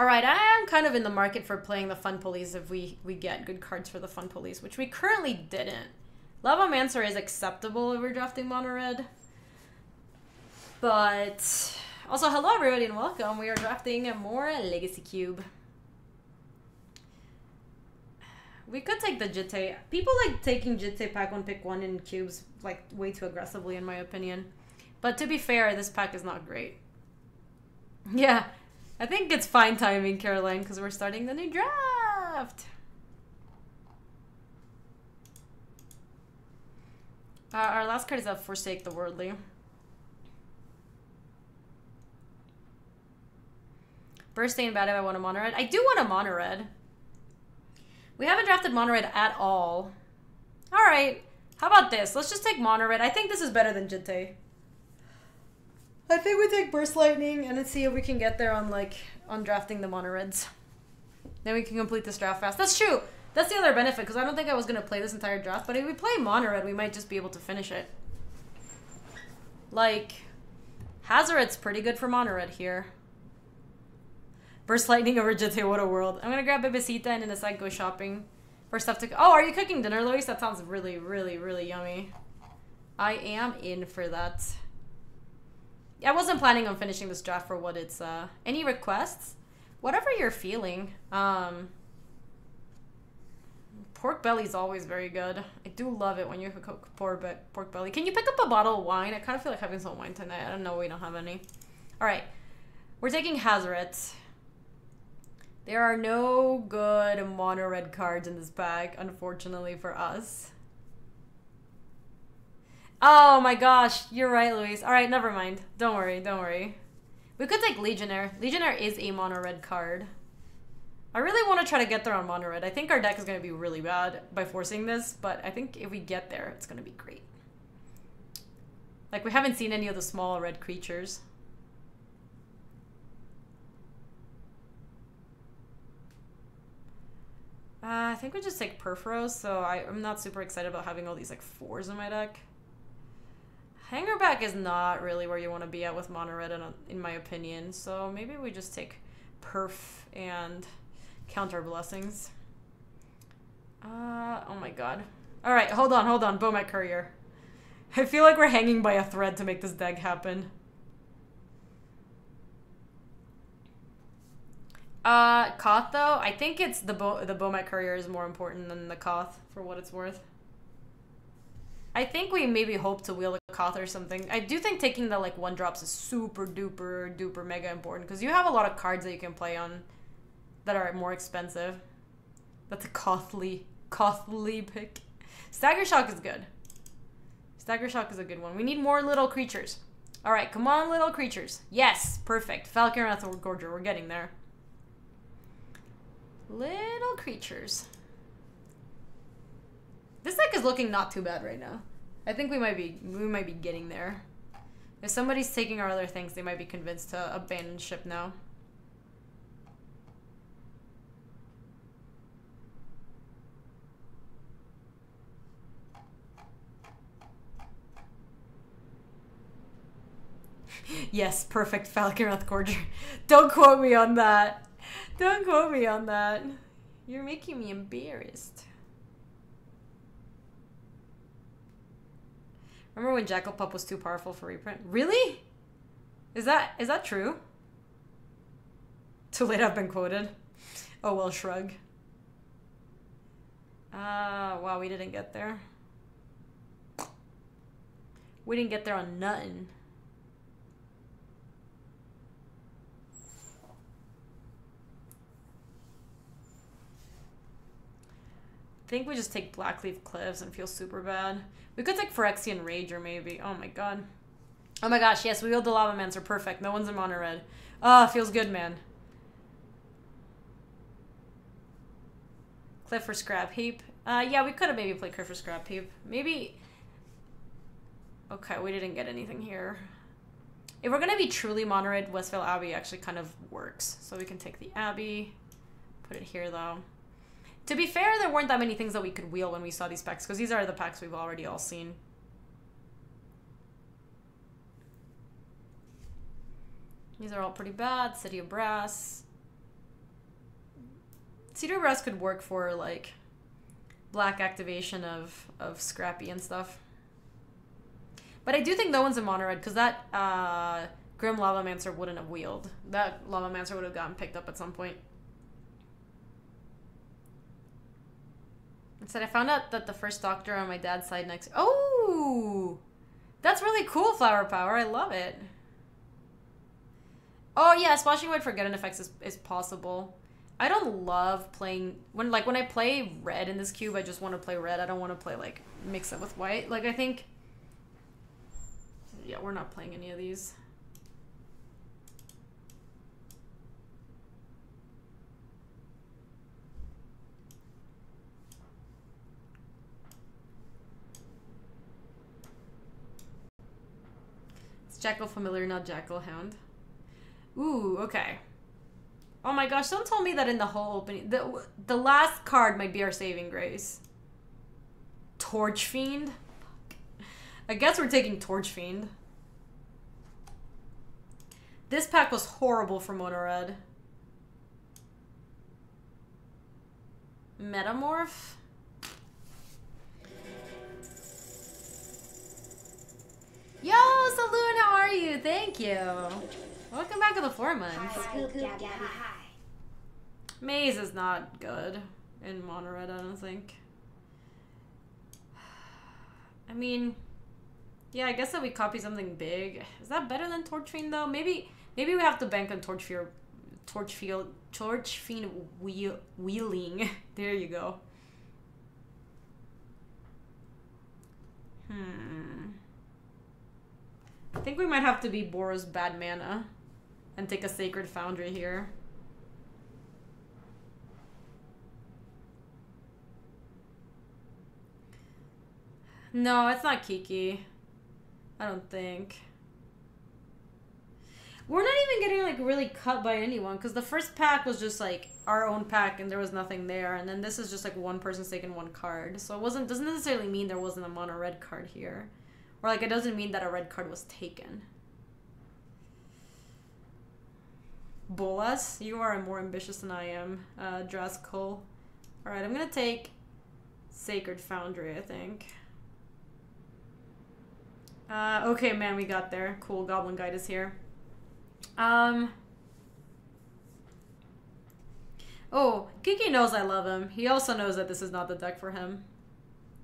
Alright, I am kind of in the market for playing the Fun Police if we get good cards for the Fun Police, which we currently didn't. Lava Mancer is acceptable if we're drafting mono red. But also, hello everybody and welcome. We are drafting a more Legacy Cube. We could take the Jitte. People like taking Jitte pack one, pick one in cubes like way too aggressively in my opinion. But to be fair, this pack is not great. Yeah, I think it's fine timing, Caroline, because we're starting the new draft. Our last card is a Forsake the Worldly. Bursting in bad if I want a mono red. I do want a mono red. We haven't drafted mono red at all. All right, how about this? Let's just take mono red. I think this is better than Jitte. I think we take Burst Lightning and let's see if we can get there on like on drafting the mono reds. Then we can complete this draft fast. That's true. That's the other benefit because I don't think I was gonna play this entire draft, but if we play mono red, we might just be able to finish it. Like, Hazoret's pretty good for mono red here. Burst Lightning over Jitte, what a world. I'm gonna grab Bebecita and in a sec go shopping for stuff to cook. Oh, are you cooking dinner, Luis? That sounds really, really, really yummy. I am in for that. I wasn't planning on finishing this draft for what it's, any requests? Whatever you're feeling. Pork belly's always very good. I do love it when you cook pork belly. Can you pick up a bottle of wine? I kind of feel like having some wine tonight. I don't know, we don't have any. All right, we're taking Hazoret. There are no good mono red cards in this pack, unfortunately for us. Oh my gosh, you're right, Luis. All right, never mind. Don't worry, don't worry. We could take Legionnaire. Legionnaire is a mono red card. I really want to try to get there on mono red. I think our deck is going to be really bad by forcing this, but I think if we get there, it's going to be great. Like, we haven't seen any of the small red creatures. I think we just take Purphoros, so I'm not super excited about having all these like fours in my deck. Hangerback is not really where you want to be at with mono red, in my opinion. So maybe we just take Perf and counter blessings. Oh my god! All right, hold on, hold on, Bomat Courier. I feel like we're hanging by a thread to make this deck happen. Koth though, I think it's the Bomat Courier is more important than the Koth for what it's worth. I think we maybe hope to wheel a Koth or something. I do think taking the like one drops is super duper duper mega important because you have a lot of cards that you can play on that are more expensive. That's a Kothly pick. Stagger Shock is good. Stagger Shock is a good one. We need more little creatures. All right, come on, little creatures. Yes, perfect. Falcon and Gorger, we're getting there. Little creatures. This deck is looking not too bad right now. I think we might be getting there. If somebody's taking our other things, they might be convinced to abandon ship now. Yes, perfect. Falconrath Gorger. Don't quote me on that. Don't quote me on that. You're making me embarrassed. Remember when Jackal Pup was too powerful for reprint? Really? Is that true? Too late, I've been quoted. Oh well, shrug. Wow, we didn't get there. We didn't get there on nothing. I think we just take Blackleaf Cliffs and feel super bad. We could take Phyrexian Rager maybe. Oh my god. Oh my gosh, yes, we wield the Lava Mancer. Perfect. No one's in mono red. Ah, feels good, man. Cliff for Scrap Heap. Yeah, we could have maybe played Cliff for Scrap Heap. Maybe. Okay, we didn't get anything here. If we're gonna be truly mono red, Westvale Abbey actually kind of works. So we can take the Abbey. Put it here though. To be fair, there weren't that many things that we could wheel when we saw these packs, because these are the packs we've already all seen. These are all pretty bad. City of Brass. City of Brass could work for, like, black activation of Scrappy and stuff. But I do think that one's a mono red, because that Grim Lava Mancer wouldn't have wheeled. That Lava Mancer would have gotten picked up at some point. Instead, I found out that the first doctor on my dad's side next... Oh! That's really cool, Flower Power. I love it. Oh, yeah, splashing red for good and effects is possible. I don't love playing... When I play red in this cube, I just want to play red. I don't want to play, like, mix it with white. Like, I think... Yeah, we're not playing any of these. It's Jackal Familiar, not Jackal Hound. Ooh, okay. Oh my gosh, don't tell me that in the whole opening... The last card might be our saving grace. Torch Fiend? Fuck. I guess we're taking Torch Fiend. This pack was horrible for Mono Red. Metamorph? Yo, Saloon, how are you? Thank you. Welcome back to the 4 months. Maze is not good in mono red, I don't think. I mean, yeah, I guess that we copy something big. Is that better than Torch Fiend though? Maybe we have to bank on Torch Fiend wheeling. There you go. I think we might have to be Boros Bad Mana. And take a Sacred Foundry here. No, it's not Kiki. I don't think. We're not even getting, like, really cut by anyone, because the first pack was just, like, our own pack and there was nothing there, and then this is just, like, one person's taking one card. So it doesn't necessarily mean there wasn't a mono red card here. Or, like, it doesn't mean that a red card was taken. Bolas, you are more ambitious than I am, Draskol. Alright, I'm gonna take Sacred Foundry, I think. Okay, man, we got there. Cool, Goblin Guide is here. Oh, Kiki knows I love him. He also knows that this is not the deck for him.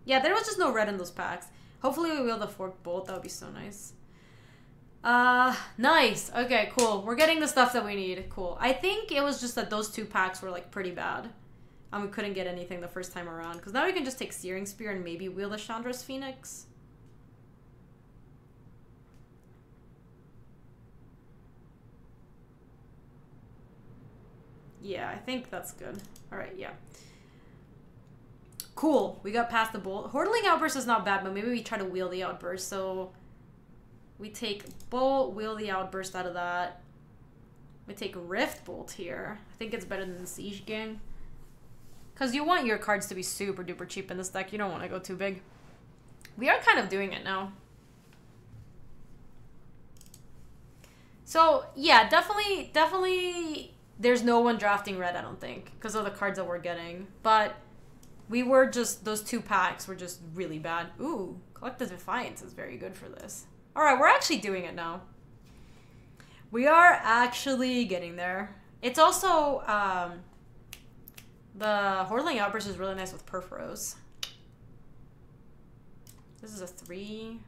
Yeah, there was just no red in those packs. Hopefully we wheel the Forked Bolt, that would be so nice. Nice. Okay, cool. We're getting the stuff that we need. Cool. I think it was just that those two packs were, like, pretty bad. And we couldn't get anything the first time around. Because now we can just take Searing Spear and maybe wheel the Chandra's Phoenix. Yeah, I think that's good. Alright, yeah. Cool. We got past the Bolt. Hordling Outburst is not bad, but maybe we try to wheel the Outburst, so... We take Bolt, wheel the Outburst out of that. We take Rift Bolt here. I think it's better than the Siege Gang. Because you want your cards to be super duper cheap in this deck. You don't want to go too big. We are kind of doing it now. So, yeah, definitely there's no one drafting red, I don't think. Because of the cards that we're getting. But we were just, those two packs were just really bad. Ooh, Collective Defiance is very good for this. Alright, we're actually doing it now. We are actually getting there. It's also, the Hordling Outburst is really nice with Purphoros. This is a 3.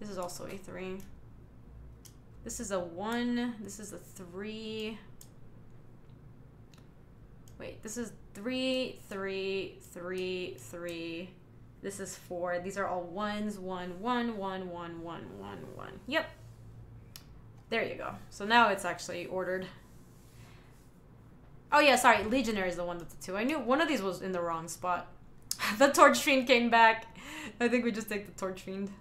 This is also a 3. This is a 1. This is a 3. Wait, this is 3, 3, 3, 3, 3. This is 4. These are all 1s, 1, 1, 1, 1, 1, 1, 1. Yep. There you go. So now it's actually ordered. Oh yeah, sorry. Legionnaire is the one that's the 2. I knew one of these was in the wrong spot. The Torch Fiend came back. I think we just take the Torch Fiend.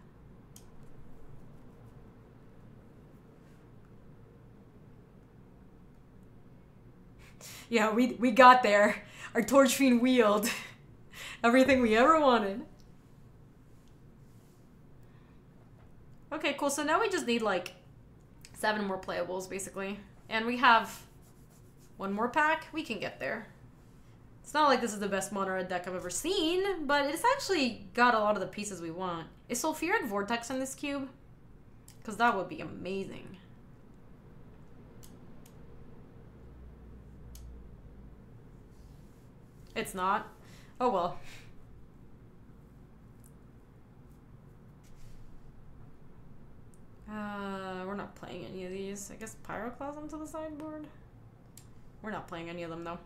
Yeah, we got there. Our Torch Fiend wheeled. Everything we ever wanted. Okay, cool. So now we just need, like, 7 more playables, basically. And we have 1 more pack. We can get there. It's not like this is the best mono red deck I've ever seen, but it's actually got a lot of the pieces we want. Is Sulfuric Vortex in this cube? Because that would be amazing. It's not. Oh well. We're not playing any of these. I guess Pyroclasm to the sideboard. We're not playing any of them though.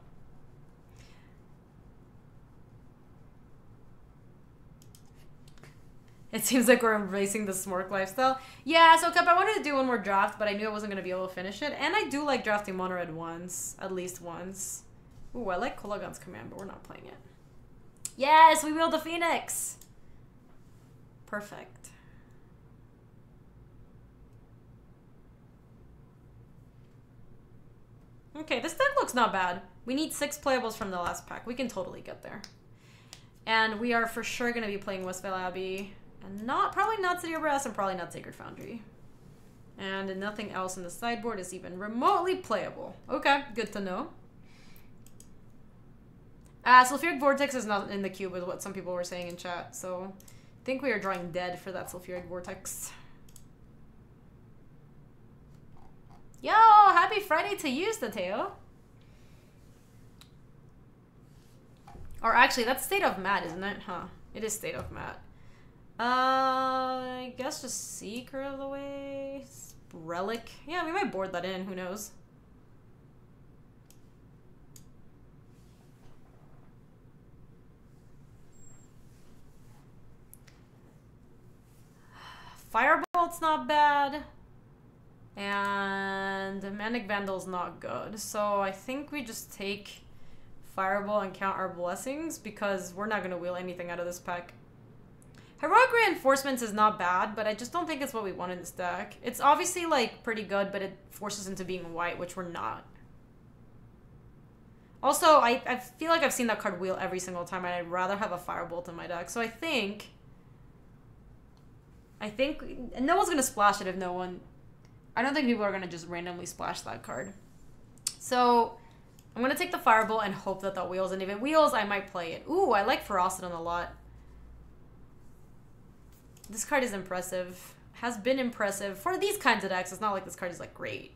It seems like we're embracing the Smork lifestyle. Yeah, so Cup, I wanted to do one more draft, but I knew I wasn't going to be able to finish it. And I do like drafting mono red once, at least once. Ooh, I like Kolagon's Command, but we're not playing it. Yes, we build the Phoenix! Perfect. Okay, this deck looks not bad. We need 6 playables from the last pack. We can totally get there. And we are for sure going to be playing Westvale Abbey. And not, probably not City of Brass and probably not Sacred Foundry. And nothing else in the sideboard is even remotely playable. Okay, good to know. Sulfuric Vortex is not in the cube, is what some people were saying in chat. So I think we are drawing dead for that Sulfuric Vortex. Yo, happy Friday to you, Stateo. Or actually, that's State of Mat, isn't it? Huh. It is State of Mat. I guess just Seeker of the Ways. Relic. Yeah, we might board that in. Who knows? Firebolt's not bad. And Manic Vandal's not good. So I think we just take Fireball and count our blessings because we're not going to wheel anything out of this pack. Heroic Reinforcements is not bad, but I just don't think it's what we want in this deck. It's obviously like pretty good, but it forces into being white, which we're not. Also, I feel like I've seen that card wheel every single time, and I'd rather have a Firebolt in my deck. So I think and no one's going to splash it if no one... I don't think people are going to just randomly splash that card. So I'm going to take the Fireball and hope that that wheels, and if it wheels, I might play it. Ooh, I like Ferocidon a lot. This card is impressive. Has been impressive for these kinds of decks. It's not like this card is, like, great.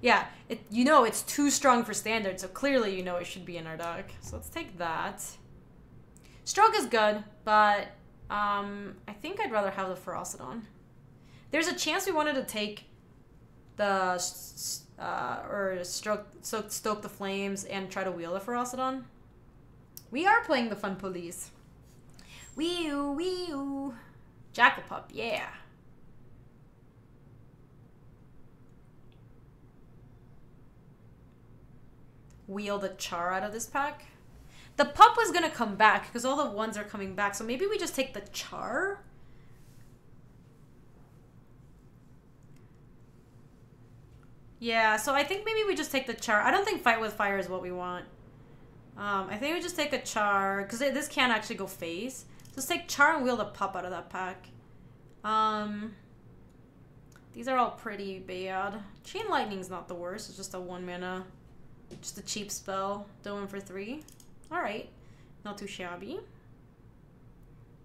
Yeah, you know it's too strong for standard, so clearly you know it should be in our deck. So let's take that. Stroke is good, but I think I'd rather have the Ferocidon. There's a chance we wanted to take the Stoke the Flames and try to wheel the Ferocidon. We are playing the Fun Police. Wee-oo, wee-oo. Jackal Pup, yeah. Wheel the Char out of this pack. The Pup was going to come back because all the ones are coming back. So maybe we just take the Char. Yeah, so I think maybe we just take the Char. I don't think Fight with Fire is what we want. I think we just take a Char, because this can actually go face. Just take Char and wheel the Pup out of that pack. These are all pretty bad. Chain Lightning's not the worst. It's just a 1 mana, just a cheap spell. Doing for 3. All right, not too shabby.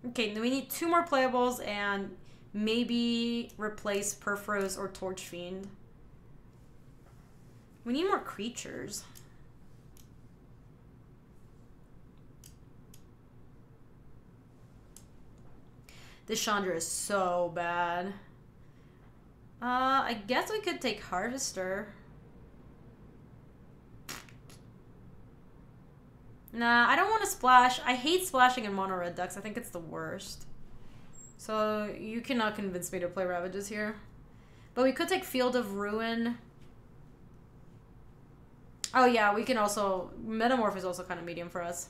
Okay, we need 2 more playables and maybe replace Purphoros or Torch Fiend. We need more creatures. This Chandra is so bad. I guess we could take Harvester. Nah, I don't want to splash. I hate splashing in mono red decks. I think it's the worst. So you cannot convince me to play Ravages here. But we could take Field of Ruin. Oh yeah, we can also... Metamorph is also kind of medium for us.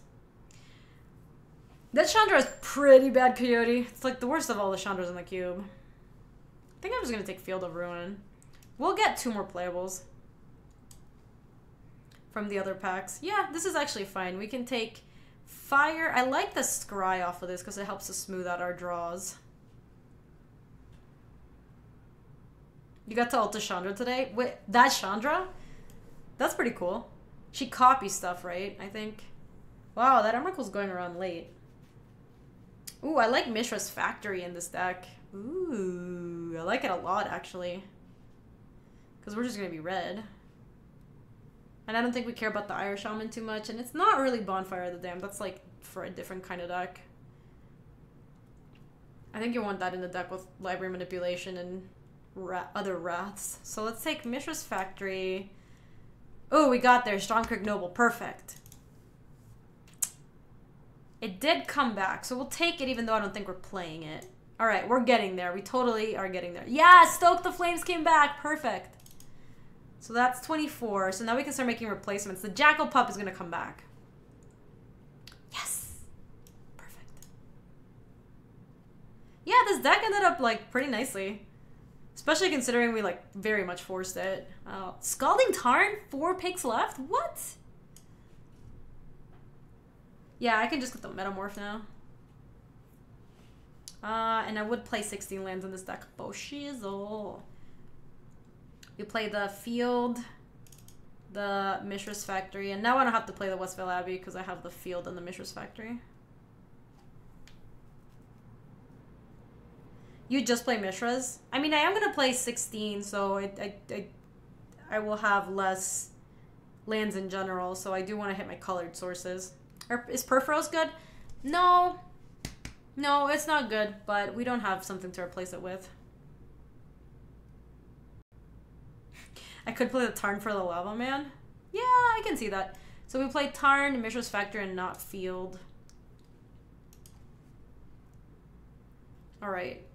That Chandra is pretty bad, Coyote. It's like the worst of all the Chandras in the cube. I think I'm just going to take Field of Ruin. We'll get 2 more playables from the other packs. Yeah, this is actually fine. We can take Fire. I like the Scry off of this because it helps to smooth out our draws. You got to ult the Chandra today? Wait, that Chandra? That's pretty cool. She copies stuff, right? I think. Wow, that Emrakul's going around late. Ooh, I like Mishra's Factory in this deck. Ooh, I like it a lot, actually. Because we're just going to be red. And I don't think we care about the Iron Shaman too much. And it's not really Bonfire of the Dam. That's like for a different kind of deck. I think you want that in the deck with Library Manipulation and other Wraths. So let's take Mishra's Factory. Oh, we got there. Strongkirk Noble. Perfect. It did come back, so we'll take it even though I don't think we're playing it. Alright, we're getting there. We totally are getting there. Yeah, Stoke the Flames came back. Perfect. So that's 24. So now we can start making replacements. The Jackal Pup is going to come back. Yes. Perfect. Yeah, this deck ended up, like, pretty nicely. Especially considering we, like, very much forced it. Scalding Tarn? 4 picks left? What? Yeah, I can just get the Metamorph now. And I would play 16 lands in this deck. Boshizzle. You play the Field, the Mishra's Factory, and now I don't have to play the Westvale Abbey because I have the Field and the Mishra's Factory. You just play Mishra's? I mean, I am going to play 16, so I will have less lands in general, so I do want to hit my colored sources. Is Purphoros good? No. No, it's not good, but we don't have something to replace it with. I could play the Tarn for the Lava Man. Yeah, I can see that. So we play Tarn, Mishra's Factory, and not Field. Alright.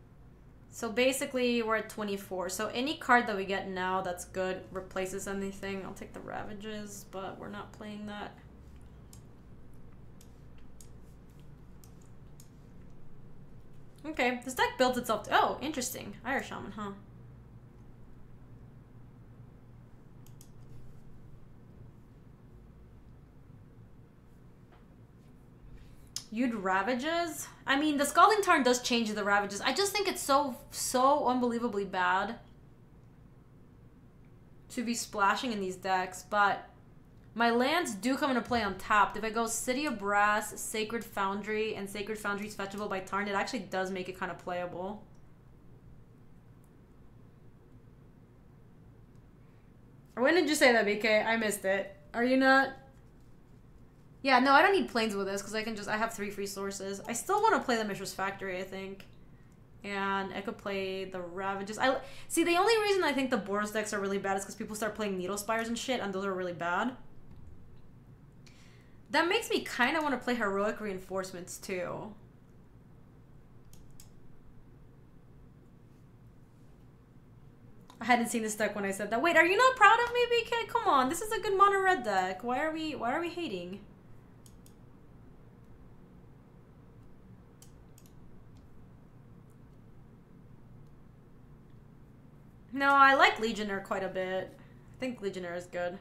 So basically, we're at 24. So any card that we get now that's good replaces anything. I'll take the Ravages, but we're not playing that. Okay, this deck builds itself to... Oh, interesting. Iron Shaman, huh? You'd Ravages? I mean, the Scalding Tarn does change the Ravages. I just think it's so unbelievably bad to be splashing in these decks, but my lands do come into play untapped. If I go City of Brass, Sacred Foundry, and Sacred Foundry's fetchable by Tarn, it actually does make it kind of playable. When did you say that, BK? I missed it. Are you not? Yeah, no, I don't need planes with this because I can just... I have 3 free sources. I still want to play the Mishra's Factory, I think. And I could play the Ravages. See, the only reason I think the Boros decks are really bad is because people start playing Needle Spires and shit, and those are really bad. That makes me kind of want to play Heroic Reinforcements, too. I hadn't seen this deck when I said that. Wait, are you not proud of me, BK? Come on, this is a good mono-red deck. Why are we hating? No, I like Legionnaire quite a bit. I think Legionnaire is good.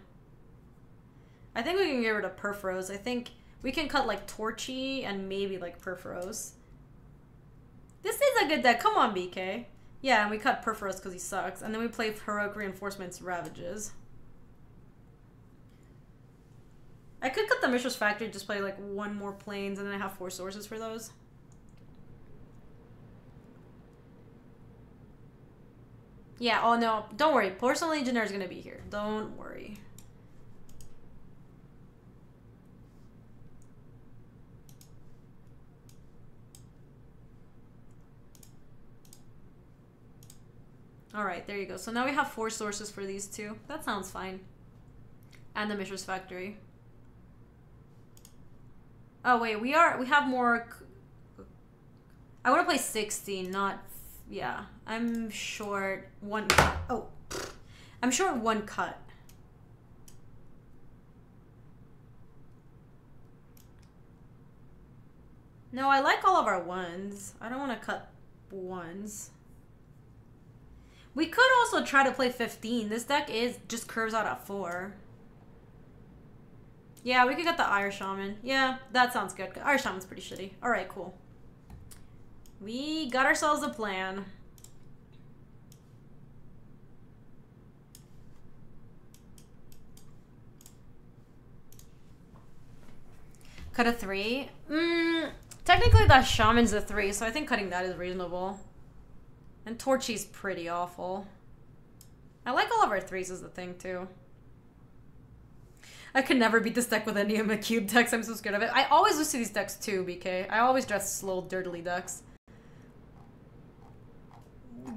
I think we can get rid of Purphoros. I think we can cut like Torchy and maybe like Purphoros. This is a good deck. Come on, BK. Yeah, and we cut Purphoros because he sucks. And then we play Heroic Reinforcements, Ravages. I could cut the Mishra's Factory, just play like 1 more planes, and then I have 4 sources for those. Yeah, oh no, don't worry. Porcelain Legionnaire is going to be here. Don't worry. Alright, there you go. So now we have 4 sources for these two. That sounds fine. And the Mishra's Factory. Oh wait, we have more... I want to play 16, not... Yeah, I'm short 1 cut. Oh, I'm short 1 cut. No, I like all of our ones. I don't want to cut ones. We could also try to play 15. This deck is just curves out at 4. Yeah, we could get the Iron Shaman. Yeah, that sounds good. Iron Shaman's pretty shitty. All right, cool. We got ourselves a plan. Cut a 3? Technically that shaman's a 3, so I think cutting that is reasonable. And Torchy's pretty awful. I like all of our 3s is the thing, too. I could never beat this deck with any of my cube decks. I'm so scared of it. I always lose to these decks, too, BK. I always dress slow, dirtily decks.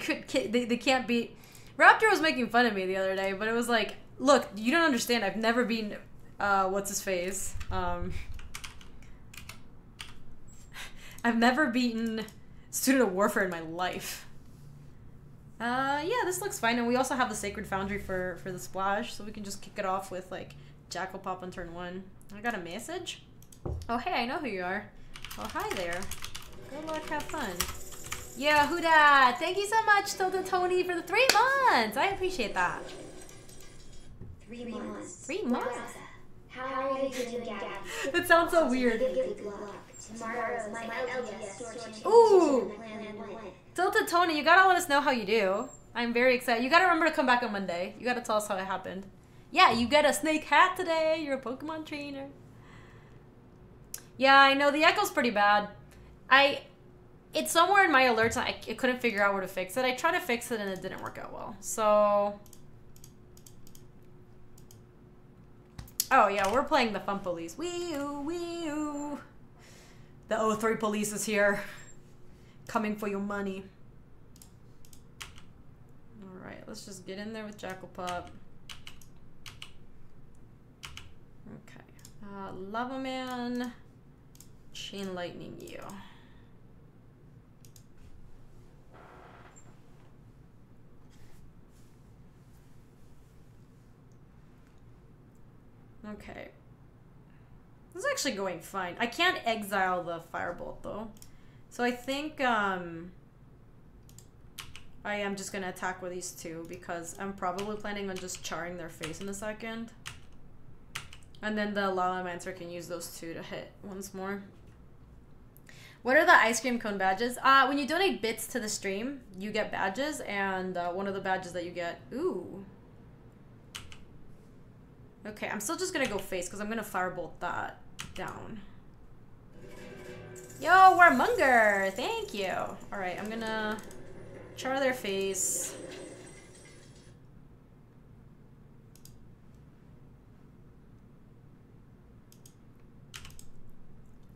They can't beat... Raptor was making fun of me the other day, but it was like, look, you don't understand. I've never been, what's-his-face? I've never beaten Student of Warfare in my life. Yeah, this looks fine. And we also have the Sacred Foundry for the splash, so we can just kick it off with, like, Jackal Pup on turn 1. I got a message? Oh, hey, I know who you are. Oh, hi there. Good luck, have fun. Yeah, who dat? Thank you so much, Tilda Tony, for the 3 months. I appreciate that. 3 months. 3 months? How are you doing, Gabby? That sounds so weird. Ooh! Tilted Tony, you gotta let us know how you do. I'm very excited. You gotta remember to come back on Monday. You gotta tell us how it happened. Yeah, you get a snake hat today. You're a Pokemon trainer. Yeah, I know. The echo's pretty bad. It's somewhere in my alerts. I couldn't figure out where to fix it. I tried to fix it and it didn't work out well. So... Oh, yeah, we're playing the Fun Police. Wee-oo, wee-oo. The O3 police is here. Coming for your money. Alright, let's just get in there with Jackal Pup. Okay. Lava Man. Chain Lightning you. Okay. This is actually going fine. I can't exile the Firebolt, though. So I think I am just going to attack with these two because I'm probably planning on just charring their face in a second. And then the Lava Mancer can use those two to hit once more. What are the ice cream cone badges? When you donate bits to the stream, you get badges, and one of the badges that you get... Ooh. Okay, I'm still just going to go face because I'm going to Firebolt that down. Yo, Warmonger! Thank you! Alright, I'm gonna char their face.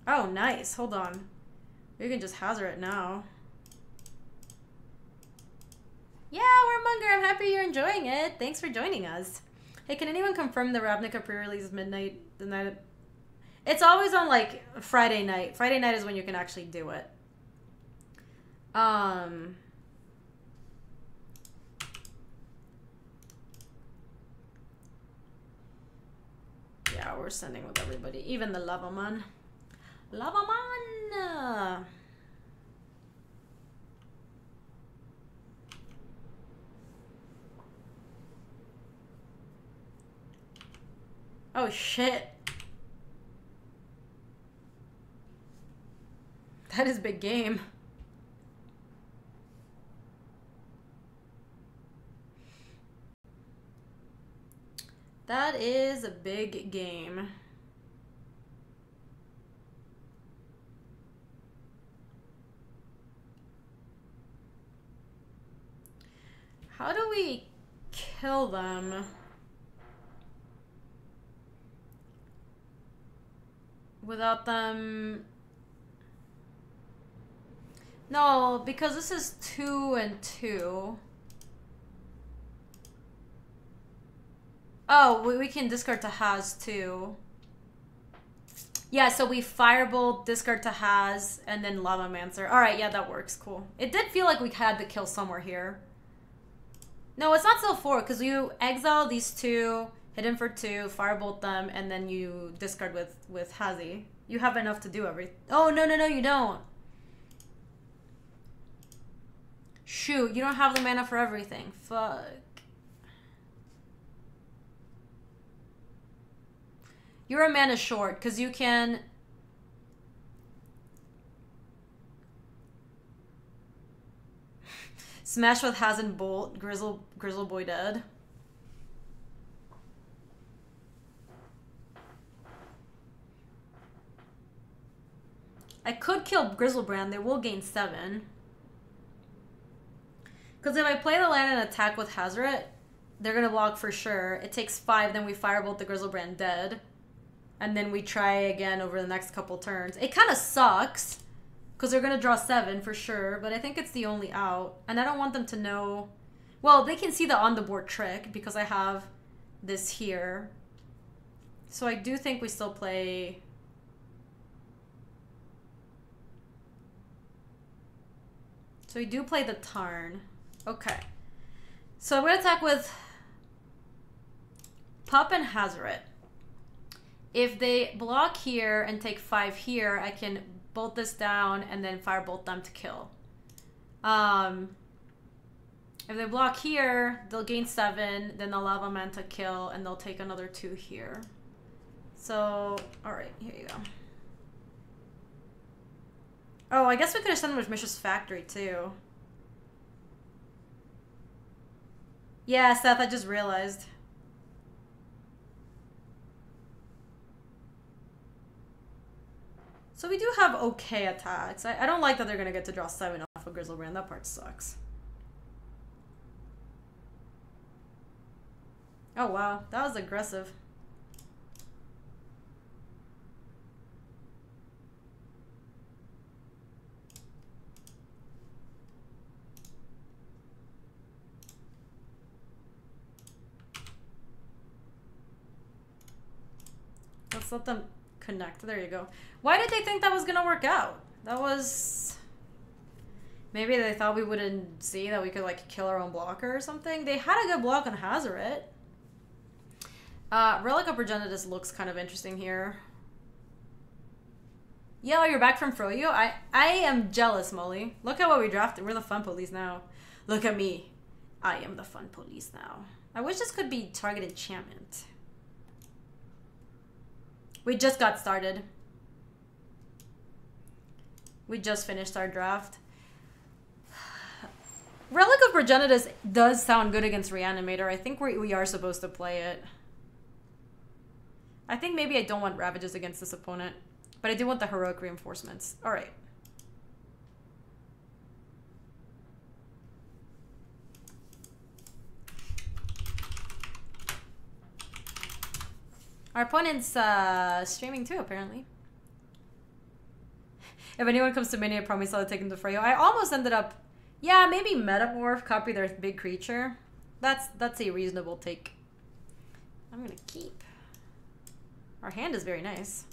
Oh, nice. Hold on. We can just Hazoret now. Yeah, Warmonger! I'm happy you're enjoying it! Thanks for joining us. Hey, can anyone confirm the Ravnica pre-release is midnight the night of... It's always on, like, Friday night. Friday night is when you can actually do it. Yeah, we're sending with everybody. Even the Lavaman. Lavaman! Oh, shit. That is big game. That is a big game. How do we kill them? Without them... No, because this is 2 and 2. Oh, we can discard to Haz too. Yeah, so we Firebolt, discard to Haz, and then Lava Mancer. Alright, yeah, that works. Cool. It did feel like we had the kill somewhere here. No, it's not still 4, because you exile these two, hit him for 2, Firebolt them, and then you discard with Hazi. You have enough to do everything. Oh, no, no, no, you don't. Shoot, you don't have the mana for everything. Fuck. You're a mana short, because you can... Smash with Hazen Bolt, Grizzle Boy dead. I could kill Griselbrand. They will gain 7. Because if I play the land and attack with Hazoret, they're going to block for sure. It takes 5, then we Firebolt the Griselbrand dead. And then we try again over the next couple turns. It kind of sucks, because they're going to draw 7 for sure, but I think it's the only out. And I don't want them to know... Well, they can see the on-the-board trick, because I have this here. So I do think we still play... So we do play the Tarn. Okay. So I'm going to attack with Pup and Hazoret. If they block here and take 5 here, I can bolt this down and then Firebolt them to kill. If they block here, they'll gain 7, then they'll Lava Manta kill, and they'll take another 2 here. So, alright, here you go. Oh, I guess we could have sent them with Mishra's Factory, too. Yeah, Seth, I just realized. So we do have okay attacks. I don't like that they're going to get to draw 7 off of Griselbrand. That part sucks. Oh, wow. That was aggressive. Let's let them connect. There you go. Why did they think that was gonna work out? That was... Maybe they thought we wouldn't see that we could, like, kill our own blocker or something. They had a good block on Hazoret. Relic of Progenitus looks kind of interesting here. Yo, you're back from Froyo? I am jealous, Molly. Look at what we drafted. We're the fun police now. Look at me. I am the fun police now. I wish this could be target enchantment. We just got started. We just finished our draft. Relic of Progenitus does sound good against Reanimator. I think we are supposed to play it. I think maybe I don't want Ravages against this opponent, but I do want the Heroic Reinforcements. All right. Our opponent's streaming too, apparently. If anyone comes to Mini, I promise I'll take him to Freyo. I almost ended up, yeah, maybe Metamorph, copy their big creature. That's a reasonable take. I'm gonna keep. Our hand is very nice.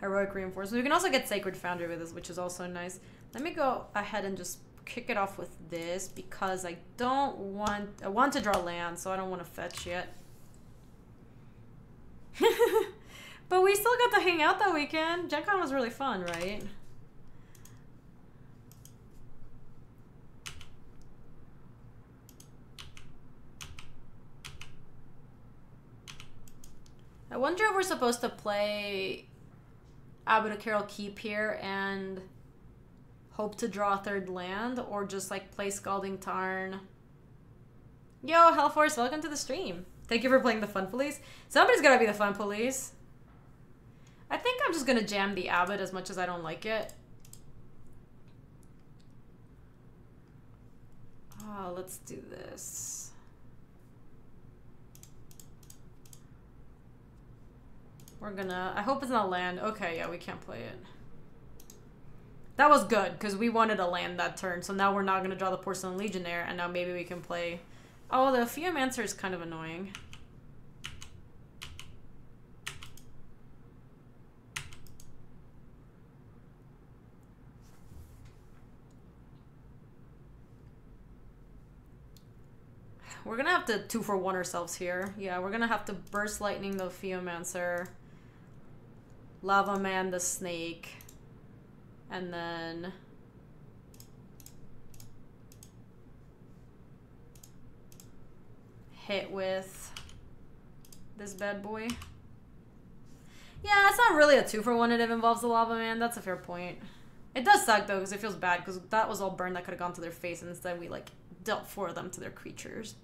Heroic Reinforcements. We can also get Sacred Foundry with this, which is also nice. Let me go ahead and just kick it off with this because I want to draw land, so I don't want to fetch yet. But we still got to hang out that weekend. Gen Con was really fun, right? I wonder if we're supposed to play Abudakiril Keep here and hope to draw a third land, or just like play Scalding Tarn. Yo, Hellforce, welcome to the stream. Thank you for playing the Fun Police. Somebody's gotta be the Fun Police. I think I'm just gonna jam the Abbot as much as I don't like it. Oh, let's do this. We're gonna, I hope it's not land. Okay, yeah, we can't play it. That was good, because we wanted a land that turn, so now we're not going to draw the Porcelain Legionnaire, and now maybe we can play... Oh, the Fiomancer is kind of annoying. We're going to have to 2-for-1 ourselves here. Yeah, we're going to have to Burst Lightning the Fiomancer, Lava Man the Snake... And then hit with this bad boy. Yeah, it's not really a 2-for-1 if it involves the Lava Man. That's a fair point. It does suck, though, because it feels bad, because that was all burn that could have gone to their face, and instead we, like, dealt 4 of them to their creatures.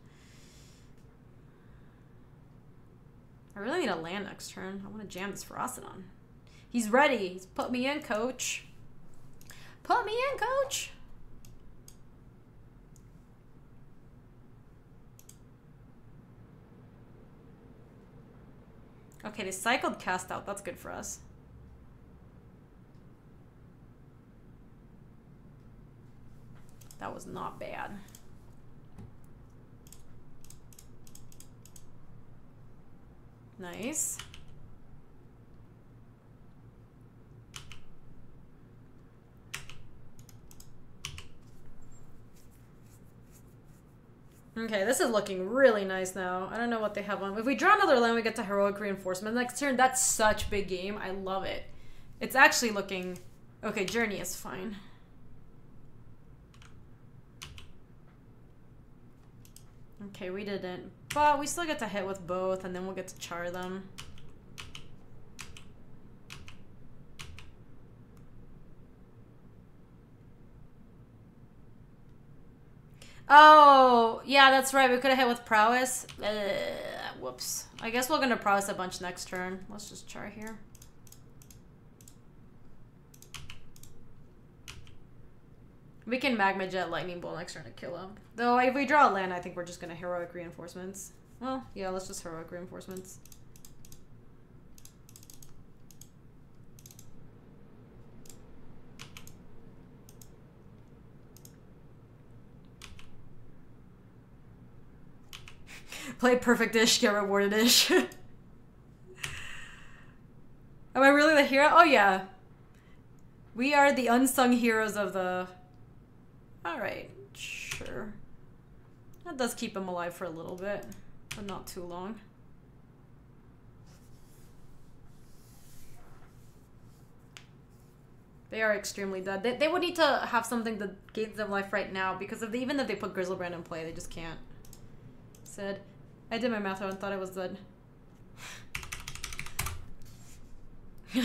I really need a land next turn. I want to jam this Ferocidon. He's ready. He's put me in, coach. Put me in, coach. Okay, they cycled cast out. That's good for us. That was not bad. Nice. Okay, this is looking really nice now. I don't know what they have on. If we draw another land, we get to Heroic Reinforcement next turn. That's such big game. I love it. It's actually looking... Okay, Journey is fine. Okay, we didn't. But we still get to hit with both, and then we'll get to char them. Oh, yeah, that's right. We could have hit with prowess. Whoops. I guess we're going to prowess a bunch next turn. Let's just char here. We can Magma Jet Lightning Bolt next turn to kill him. Though, if we draw a land, I think we're just going to Heroic Reinforcements. Well, yeah, let's just Heroic Reinforcements. Play perfect-ish, get rewarded-ish. Am I really the hero? Oh, yeah. We are the unsung heroes of the... Alright, sure. That does keep him alive for a little bit, but not too long. They are extremely dead. They would need to have something to gain them life right now, because if they, even if they put Griselbrand in play, they just can't. Said, I did my math and thought it was dead.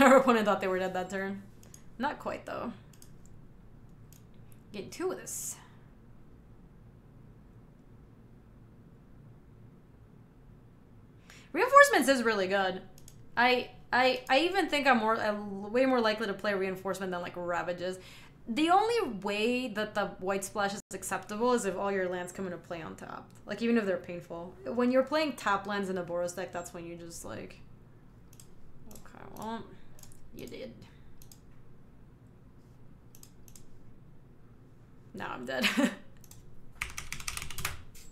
Our opponent thought they were dead that turn. Not quite, though. Get two of this. Reinforcements is really good. I even think I'm way more likely to play Reinforcement than like Ravages. The only way that the white splash is acceptable is if all your lands come into play on top. Like even if they're painful. When you're playing top lands in a Boros deck, that's when you just like, okay, well, you did. Now I'm dead.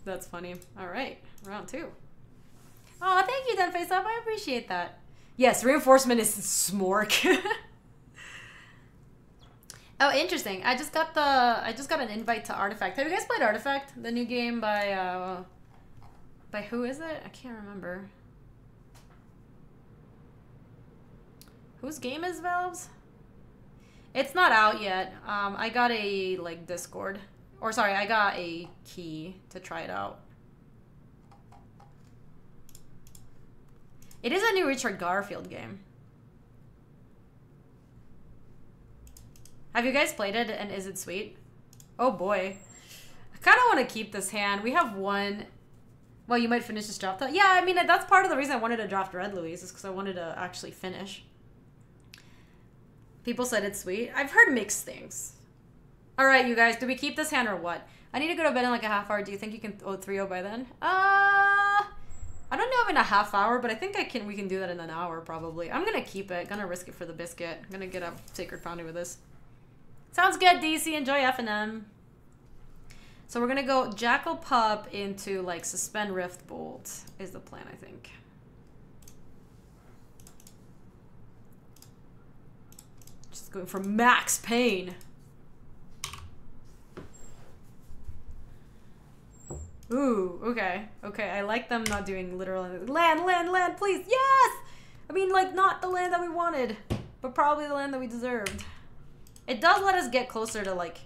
That's funny. All right, round two. Oh, thank you, Dead Face Up. I appreciate that. Yes, Reinforcement is smork. Oh, interesting. I just got an invite to Artifact. Have you guys played Artifact? The new game by who is it? I can't remember. Whose game is Valve's? It's not out yet. I got a, like, Discord. Or, sorry, I got a key to try it out. It is a new Richard Garfield game. Have you guys played it, and is it sweet? Oh, boy. I kind of want to keep this hand. We have one... Well, you might finish this draft. Yeah, I mean, that's part of the reason I wanted to draft Red Louise, is because I wanted to actually finish. People said it's sweet. I've heard mixed things. All right, you guys, do we keep this hand or what? I need to go to bed in like a half hour. Do you think you can 0-3-0 by then? I don't know if in a half hour, but I think I can. We can do that in an hour probably. I'm gonna keep it. Gonna risk it for the biscuit. I'm gonna get a Sacred Foundry with this. Sounds good, DC. Enjoy F&M. So we're gonna go Jackal Pup into like Suspend Rift Bolt is the plan, I think. Going for max pain. Ooh, okay. Okay, I like them not doing literal land, please. Yes! I mean, like, not the land that we wanted, but probably the land that we deserved. It does let us get closer to, like...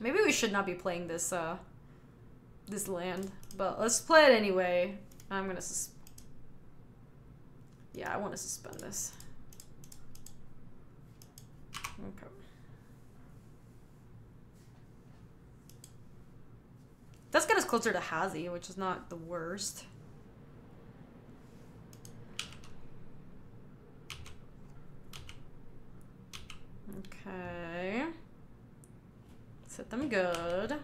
Maybe we should not be playing this, this land, but let's play it anyway. I'm gonna suspend. Yeah, I want to suspend this. Okay. That's got us closer to Hazi, which is not the worst. Okay. Set them good.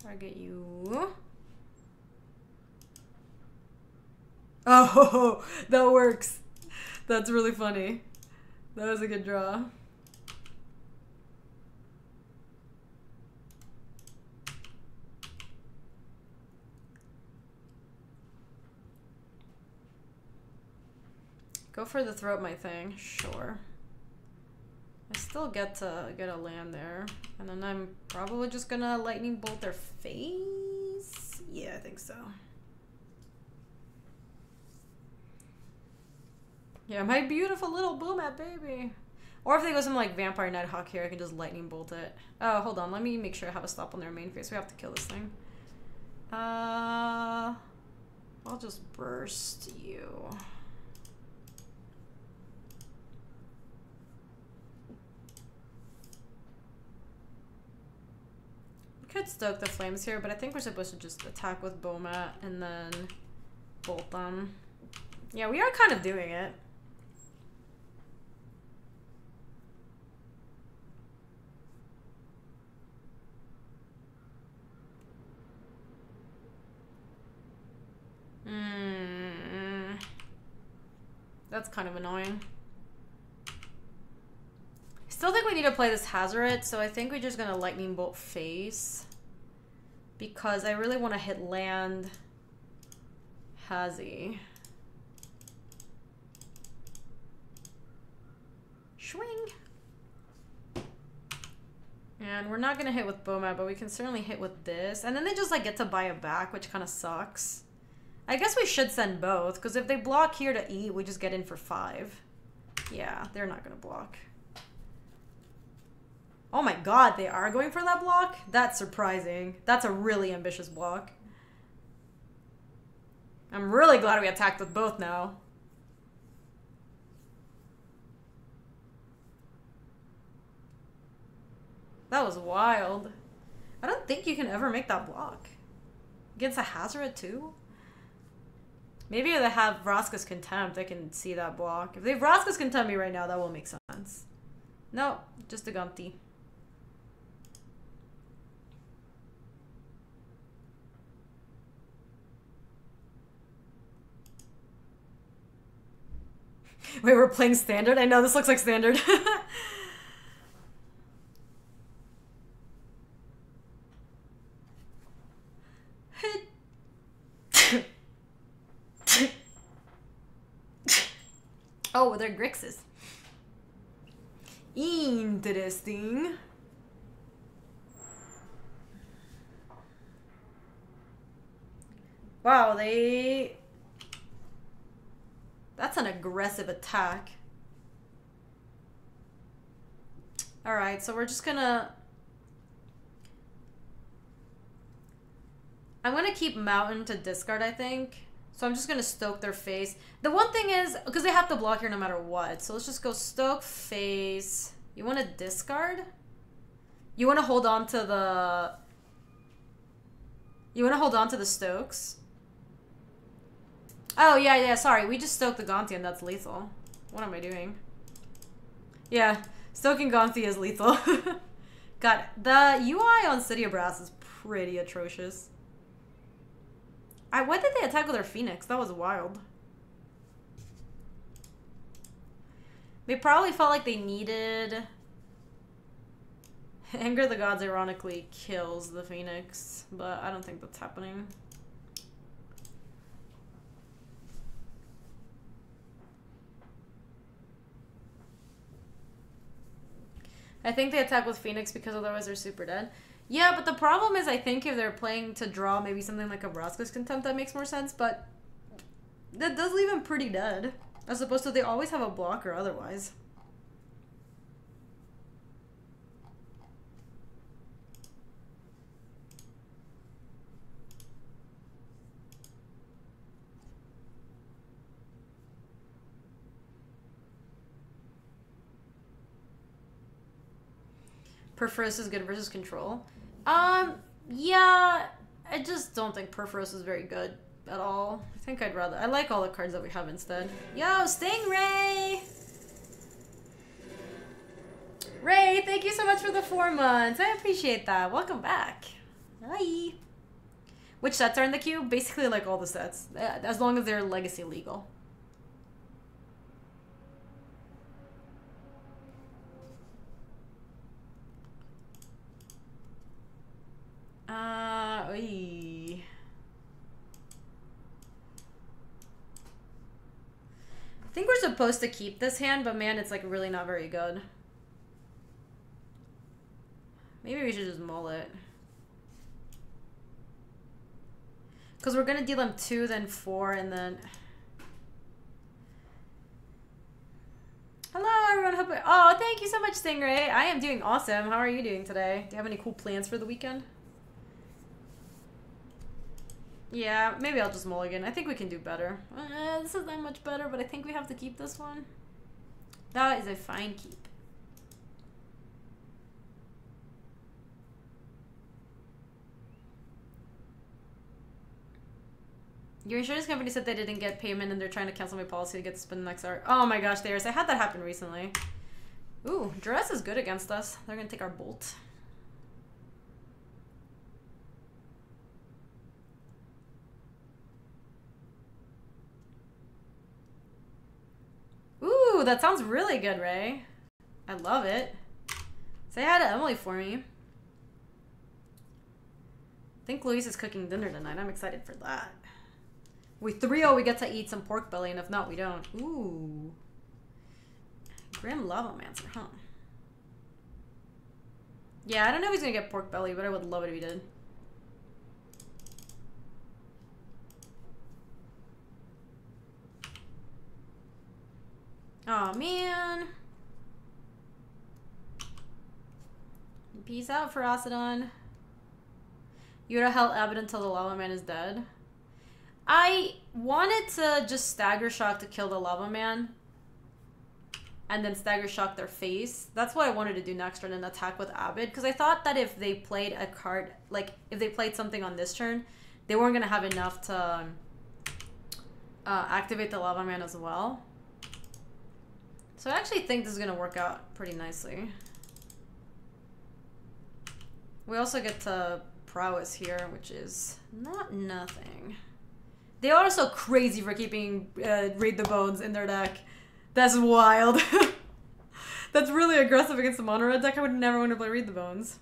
Target you. Oh, that works. That's really funny. That was a good draw. Go for the throat, my thing. Sure. I still get to get a land there. And then I'm probably just gonna lightning bolt their face. Yeah, I think so. Yeah, my beautiful little Bomat baby. Or if they go something like Vampire Nighthawk here, I can just lightning bolt it. Oh, hold on. Let me make sure I have a stop on their main phase. We have to kill this thing. I'll just burst you. Could stoke the flames here, but I think we're supposed to just attack with Bomat and then bolt them. Yeah, we are kind of doing it. That's kind of annoying. Still think we need to play this Hazoret, so I think we're just gonna lightning bolt face because I really want to hit land Hazi. Swing. And we're not gonna hit with Bomat, but we can certainly hit with this. And then they just like get to buy it back, which kind of sucks. I guess we should send both because if they block here to eat, we just get in for 5. Yeah, they're not gonna block. Oh my god, they are going for that block? That's surprising. That's a really ambitious block. I'm really glad we attacked with both now. That was wild. I don't think you can ever make that block. Against a Hazoret too? Maybe if they have Vraska's Contempt, I can see that block. If they have Vraska's Contempt me right now, that will make sense. No, just a Gumpty. Wait, we're playing standard? I know, this looks like standard. Oh, they're Grixis. Interesting. Wow, they... That's an aggressive attack. Alright, so we're just gonna... I'm gonna keep Mountain to discard, I think. So I'm just gonna stoke their face. The one thing is, because they have to block here no matter what. So let's just go stoke face. You wanna discard? You wanna hold on to the... You wanna hold on to the stokes? Oh, yeah, yeah, sorry. We just stoked the Gonthi and that's lethal. What am I doing? Yeah, stoking Gonthi is lethal. God, the UI on City of Brass is pretty atrocious. Why did they attack with their Phoenix? That was wild. They probably felt like they needed... Anger of the Gods ironically kills the Phoenix, but I don't think that's happening. I think they attack with Phoenix because otherwise they're super dead. Yeah, but the problem is I think if they're playing to draw, maybe something like a Vraska's Contempt, that makes more sense, but that does leave them pretty dead. As opposed to they always have a blocker otherwise. Purphoros is good versus control. Yeah, I just don't think Purphoros is very good at all. I think I'd rather... I like all the cards that we have instead. Yo, Stingray! Ray, thank you so much for the 4 months. I appreciate that. Welcome back. Hi. Which sets are in the queue? Basically, like, all the sets. As long as they're legacy legal. Oy. I think we're supposed to keep this hand, but man, it's like really not very good. Maybe we should just mull it. Because we're going to deal them 2, then 4, and then... Hello, everyone. Hope... Oh, thank you so much, Stingray. I am doing awesome. How are you doing today? Do you have any cool plans for the weekend? Yeah, maybe I'll just mulligan. I think we can do better. This is not much better, but I think we have to keep this one. That is a fine keep. Your insurance company said they didn't get payment and they're trying to cancel my policy to get to spend the next hour. Oh my gosh, theirs. I had that happen recently. Ooh, Duress is good against us. They're going to take our Bolt. Ooh, that sounds really good, Ray. I love it. Say hi to Emily for me. I think Luis is cooking dinner tonight. I'm excited for that. We 3-0, we get to eat some pork belly, and if not, we don't. Ooh. Grim Lava Mancer, huh? Yeah, I don't know if he's gonna get pork belly, but I would love it if he did. Aw, man. Peace out, Ferocidon. You're to hell Abbott until the Lava Man is dead. I wanted to just Stagger Shock to kill the Lava Man. And then Stagger Shock their face. That's what I wanted to do next turn and attack with Abbott. Because I thought that if they played a card, like, if they played something on this turn, they weren't going to have enough to activate the Lava Man as well. So I actually think this is going to work out pretty nicely. We also get to Prowess here, which is not nothing. They are so crazy for keeping Raid the Bones in their deck. That's wild. That's really aggressive against the mono-red deck. I would never want to play Raid the Bones.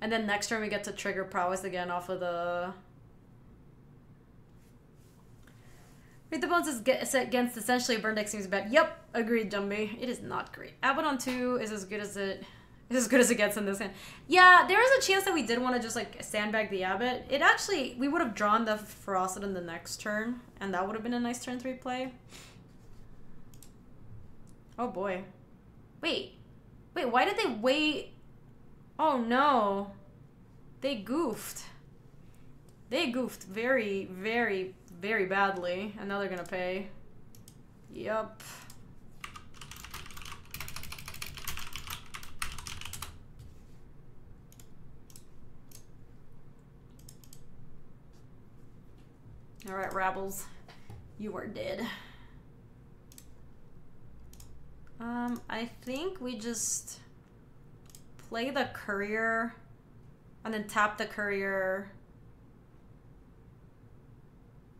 And then next turn we get to trigger Prowess again off of the... Raid the Bones is against essentially a burn deck seems bad. Yep, agreed, Jumbie. It is not great. Abbot on 2 is as good as it gets in this hand. Yeah, there is a chance that we did want to just like sandbag the Abbot. It actually we would have drawn the Ferocidon the next turn, and that would have been a nice turn 3 play. Oh boy. Wait, why did they wait? Oh no. They goofed. They goofed very, very very badly, and now they're gonna pay. Yup. Alright, Rabbles. You are dead. I think we just play the Courier and then tap the Courier.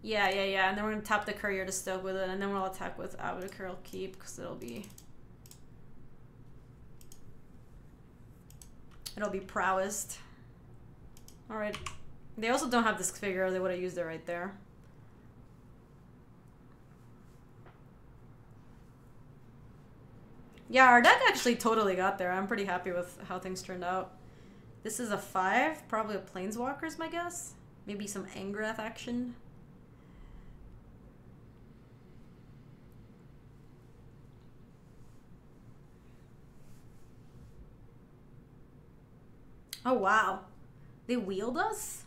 Yeah, and then we're going to tap the Courier to stoke with it, and then we'll attack with Abacur Keep, because it'll be Prowessed. Alright. They also don't have this figure, they would have used it right there. Yeah, our deck actually totally got there. I'm pretty happy with how things turned out. This is a 5, probably a Planeswalker's, my guess. Maybe some Angrath action. Oh wow, they wheeled us?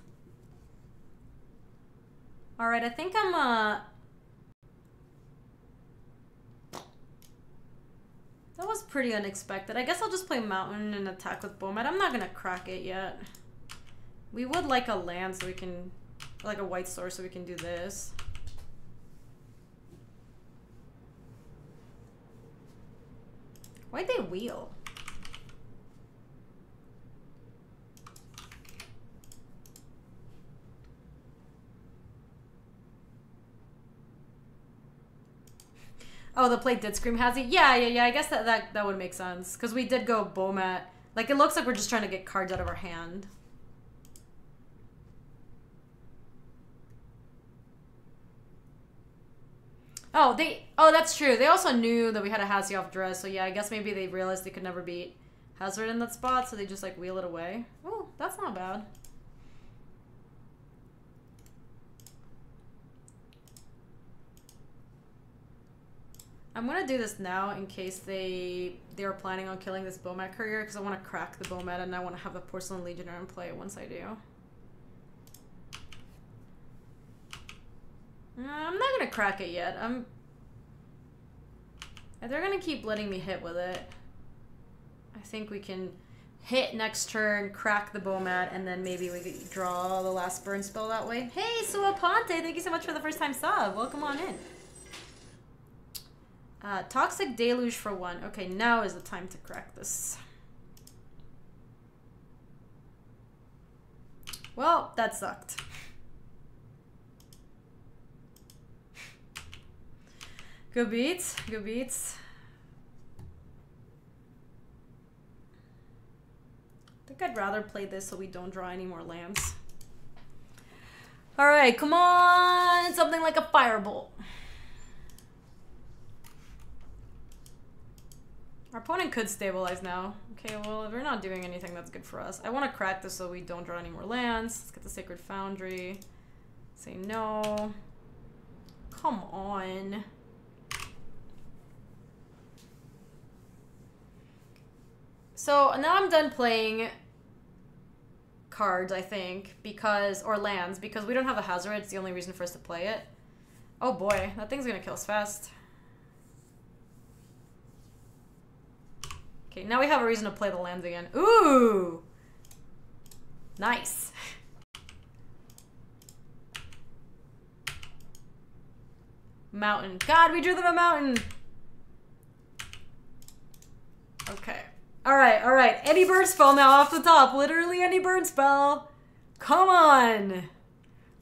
Alright, I think I'm, That was pretty unexpected. I guess I'll just play Mountain and attack with Bomat. I'm not gonna crack it yet. We would like a land so we can... Like a white source so we can do this. Why'd they wheel? Oh, the plate did scream Hazzy? Yeah. I guess that would make sense. Because we did go Bomat. Like, it looks like we're just trying to get cards out of our hand. Oh, that's true. They also knew that we had a Hazzy off dress. So, yeah, I guess maybe they realized they could never beat Hazoret in that spot. So they just, like, wheel it away. Oh, that's not bad. I'm gonna do this now in case they are planning on killing this Bomat Courier because I want to crack the Bomat and I want to have the Porcelain Legionnaire in play once I do. I'm not gonna crack it yet. They're gonna keep letting me hit with it. I think we can hit next turn, crack the Bomat, and then maybe we could draw the last burn spell that way. Hey, Suaponte, thank you so much for the first time sub. Welcome on in. Toxic Deluge for one. Okay, now is the time to crack this. Well, that sucked. Good beats, good beats. I think I'd rather play this so we don't draw any more lands. All right, come on, something like a Firebolt. Our opponent could stabilize now. Okay, well, if we're not doing anything that's good for us. I want to crack this so we don't draw any more lands. Let's get the Sacred Foundry. Say no. Come on. So now I'm done playing cards, I think, because, or lands, because we don't have a Hazoret. It's the only reason for us to play it. Oh boy, that thing's gonna kill us fast. Okay, now we have a reason to play the lands again. Ooh! Nice. Mountain. God, we drew them a mountain! Okay. Alright. Any burn spell now off the top. Literally any burn spell. Come on!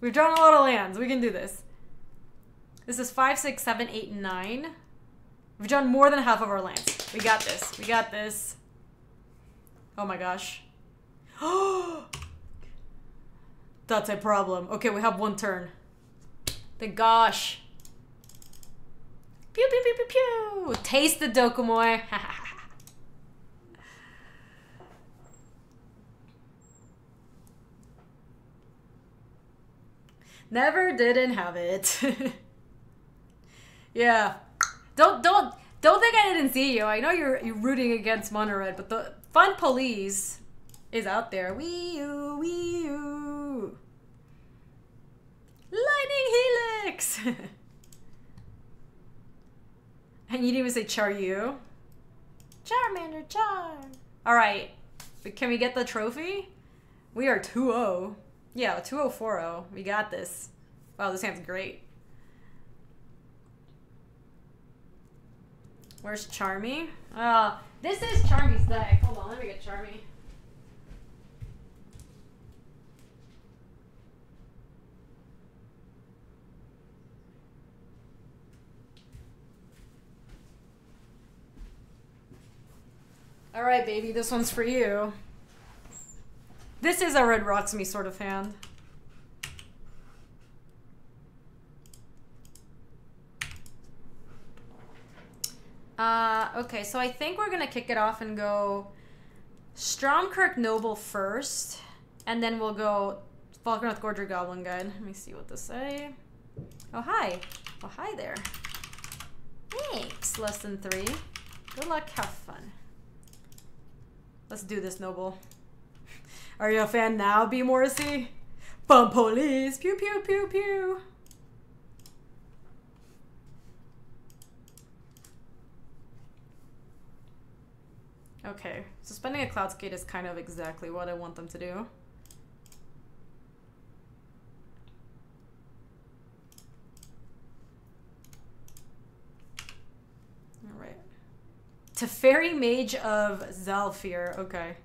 We've drawn a lot of lands. We can do this. This is 5, 6, 7, 8, 9. We've drawn more than half of our lands. We got this. We got this. Oh my gosh. That's a problem. Okay, we have one turn. Thank gosh. Pew pew pew pew pew. Taste the Dokomoy. Never didn't have it. Yeah. Don't think I didn't see you. I know you're rooting against Mono-Red, but the Fun Police is out there. Wee-oo, wee-oo. Lightning Helix! And you didn't even say Char-you. Charmander, Char! Alright, can we get the trophy? We are 2-0. Yeah, 2-0, 4-0. We got this. Wow, this hand's great. Where's Charmy? This is Charmy's deck. Hold on, let me get Charmy. Alright, baby, this one's for you. This is a Red Rocks Me sort of hand. Okay, so I think we're gonna kick it off and go Stromkirk Noble first, and then we'll go Falconreth Gorger Goblin Guide. Let me see what to say. Oh, hi. Oh, hi there. Thanks, Lesson 3. Good luck, have fun. Let's do this, Noble. Are you a fan now, B. Morrissey? Fun Police! Pew, pew, pew, pew! Okay, so spending a Cloudscape is kind of exactly what I want them to do. Alright. Teferi Mage of Zalfir, okay.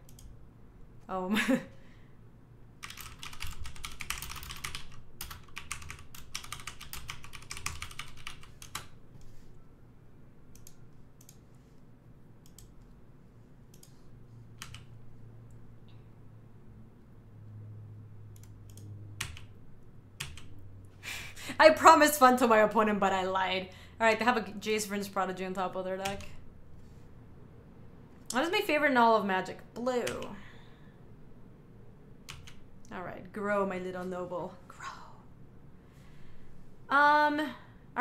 I promised fun to my opponent, but I lied. Alright, they have a Jace Vryn's Prodigy on top of their deck. What is my favorite in all of Magic? Blue. Alright, grow, my little noble. Grow.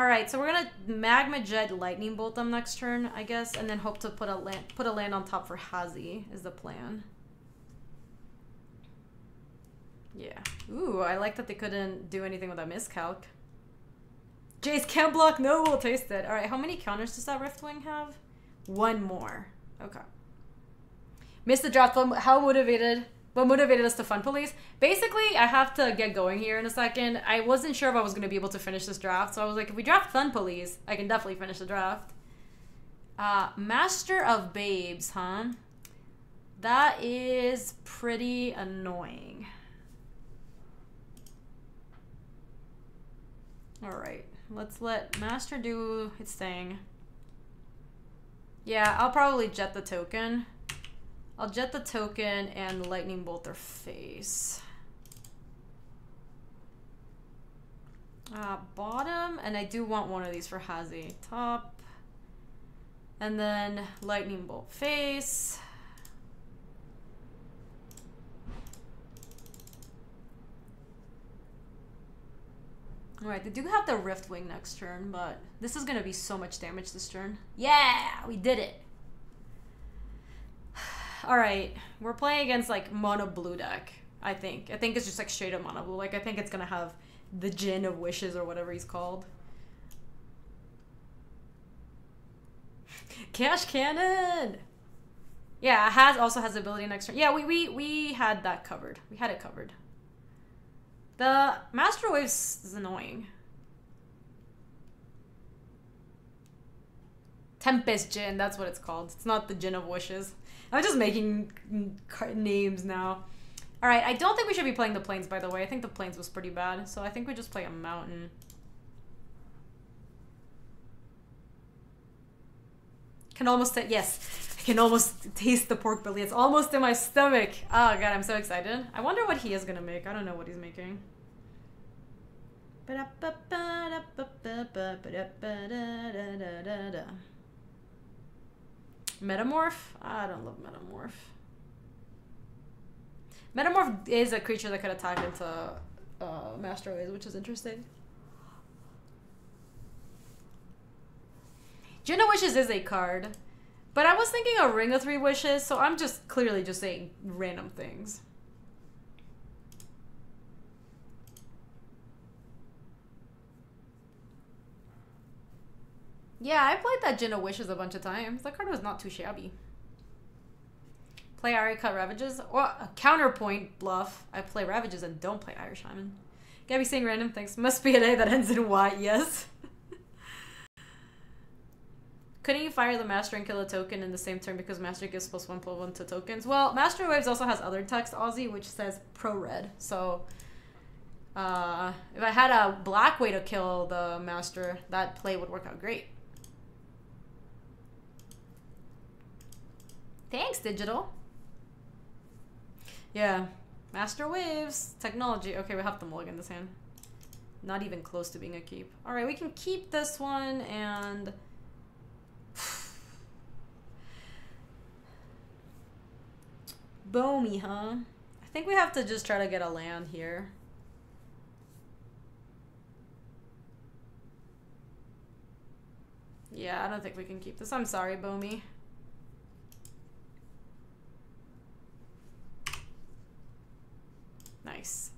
Alright, so we're gonna Magma Jet Lightning Bolt them next turn, I guess, and then hope to put a land on top for Hazi is the plan. Yeah. Ooh, I like that they couldn't do anything with that miscalc. Jace can't block. No, we'll taste it. All right, how many counters does that Rift Wing have? One more. Okay. Missed the draft. What motivated us to Fun Police? Basically, I have to get going here in a second. I wasn't sure if I was going to be able to finish this draft, so I was like, if we draft Fun Police, I can definitely finish the draft. Master of Babes, huh? That is pretty annoying. Alright, let's let Master do its thing. Yeah, I'll probably jet the token. I'll jet the token and Lightning Bolt their face. Bottom, and I do want one of these for Hazi. Top. And then Lightning Bolt face. Alright, they do have the Rift Wing next turn, but this is going to be so much damage this turn. Yeah! We did it! Alright, we're playing against, like, mono-blue deck, I think. I think it's just, like, straight up mono-blue. Like, I think it's going to have the Djinn of Wishes or whatever he's called. Cash Cannon! Yeah, also has ability next turn. Yeah, we had that covered. We had it covered. The Master Waves is annoying. Tempest Djinn, that's what it's called. It's not the Djinn of Wishes. I'm just making names now. Alright, I don't think we should be playing the Plains, by the way. I think the Plains was pretty bad, so I think we just play a Mountain. Can almost yes, I can almost taste the pork belly. It's almost in my stomach. Oh god, I'm so excited. I wonder what he is gonna make. I don't know what he's making. Metamorph? I don't love Metamorph. Metamorph is a creature that could attack into Master Waves, which is interesting. Djinn of Wishes is a card, but I was thinking a Ring of Three Wishes, so I'm just clearly just saying random things. Yeah, I played that Djinn of Wishes a bunch of times. That card was not too shabby. Play Irie Cut Ravages? Or a counterpoint bluff. I play Ravages and don't play Irish Hymen. Gotta be saying random things. Must be a day that ends in Y, yes. Couldn't you fire the Master and kill a token in the same turn because Master gives +1/+1 to tokens? Well, Master Waves also has other text, Aussie, which says pro-red. So, if I had a black way to kill the Master, that play would work out great. Thanks, Digital. Yeah. Master Waves. Technology. Okay, we have to mulligan this hand. Not even close to being a keep. Alright, we can keep this one and... Boomy, huh? I think we have to just try to get a land here. Yeah, I don't think we can keep this. I'm sorry, Boomy. Nice.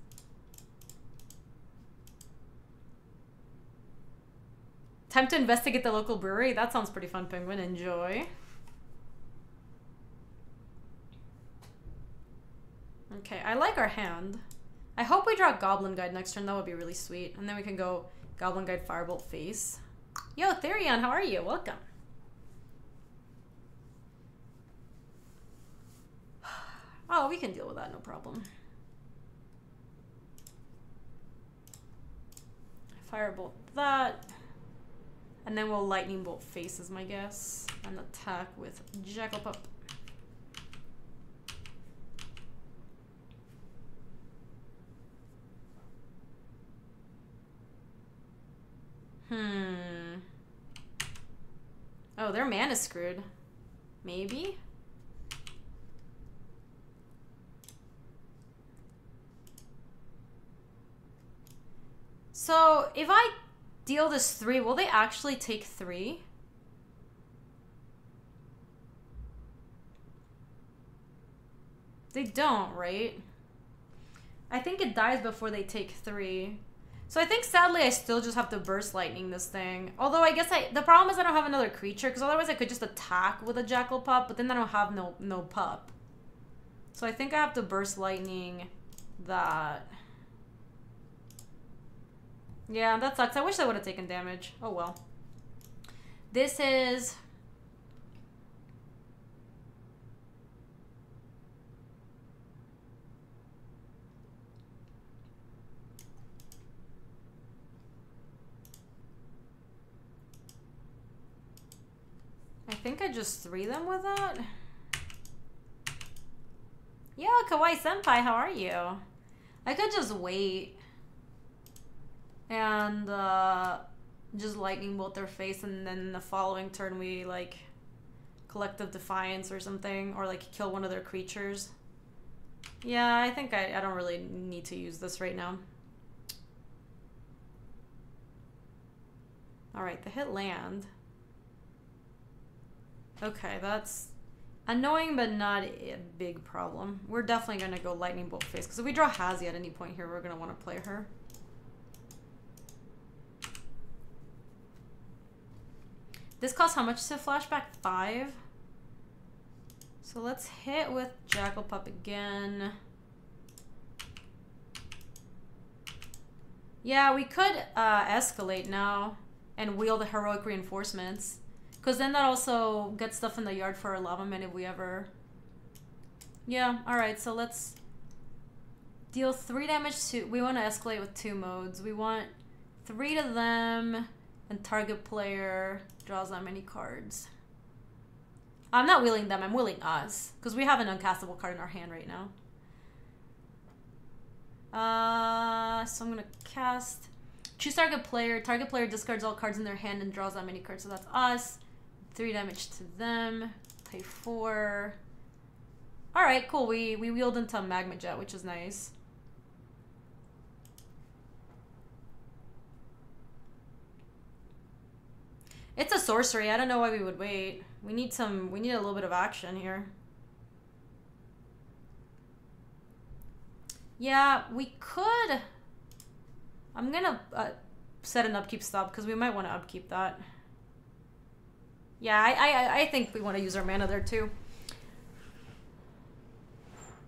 Time to investigate the local brewery. That sounds pretty fun, Penguin. Enjoy. Okay, I like our hand. I hope we draw Goblin Guide next turn. That would be really sweet. And then we can go Goblin Guide, Firebolt, face. Yo, Therion, how are you? Welcome. Oh, we can deal with that, no problem. Firebolt that. And then we'll Lightning Bolt face is my guess. And attack with Jackal Pup. Hmm. Oh, their mana is screwed. Maybe? So, if I deal this 3, will they actually take 3? They don't, right? I think it dies before they take 3. So I think, sadly, I still just have to Burst Lightning this thing. Although, I guess the problem is I don't have another creature, because otherwise I could just attack with a Jackal Pup, but then I don't have no pup. So I think I have to Burst Lightning that. Yeah, that sucks. I wish I would have taken damage. Oh, well. This is... I think I just 3 them with that. Yo, Kawaii Senpai, how are you? I could just wait and just Lightning Bolt their face, and then the following turn we like Collective Defiance or something, or like kill one of their creatures. Yeah, I think I don't really need to use this right now. Alright, the hit land. Okay, that's annoying, but not a big problem. We're definitely going to go Lightning Bolt face, because if we draw Hazi at any point here, we're going to want to play her. This costs how much to flashback? 5. So let's hit with Jackal Pup again. Yeah, we could escalate now and wield the Heroic Reinforcements. Because then that also gets stuff in the yard for our Lava Man if we ever... Yeah, alright, so let's deal 3 damage to... We want to escalate with 2 modes. We want 3 to them, and target player draws that many cards. I'm not wheeling them, I'm wheeling us. Because we have an uncastable card in our hand right now. So I'm going to cast... Choose target player. Target player discards all cards in their hand and draws that many cards, so that's us. 3 damage to them. Pay 4. Alright, cool. We wheeled into a Magma Jet, which is nice. It's a sorcery. I don't know why we would wait. We need a little bit of action here. Yeah, we could... I'm gonna set an upkeep stop, because we might want to upkeep that. Yeah, I think we want to use our mana there too.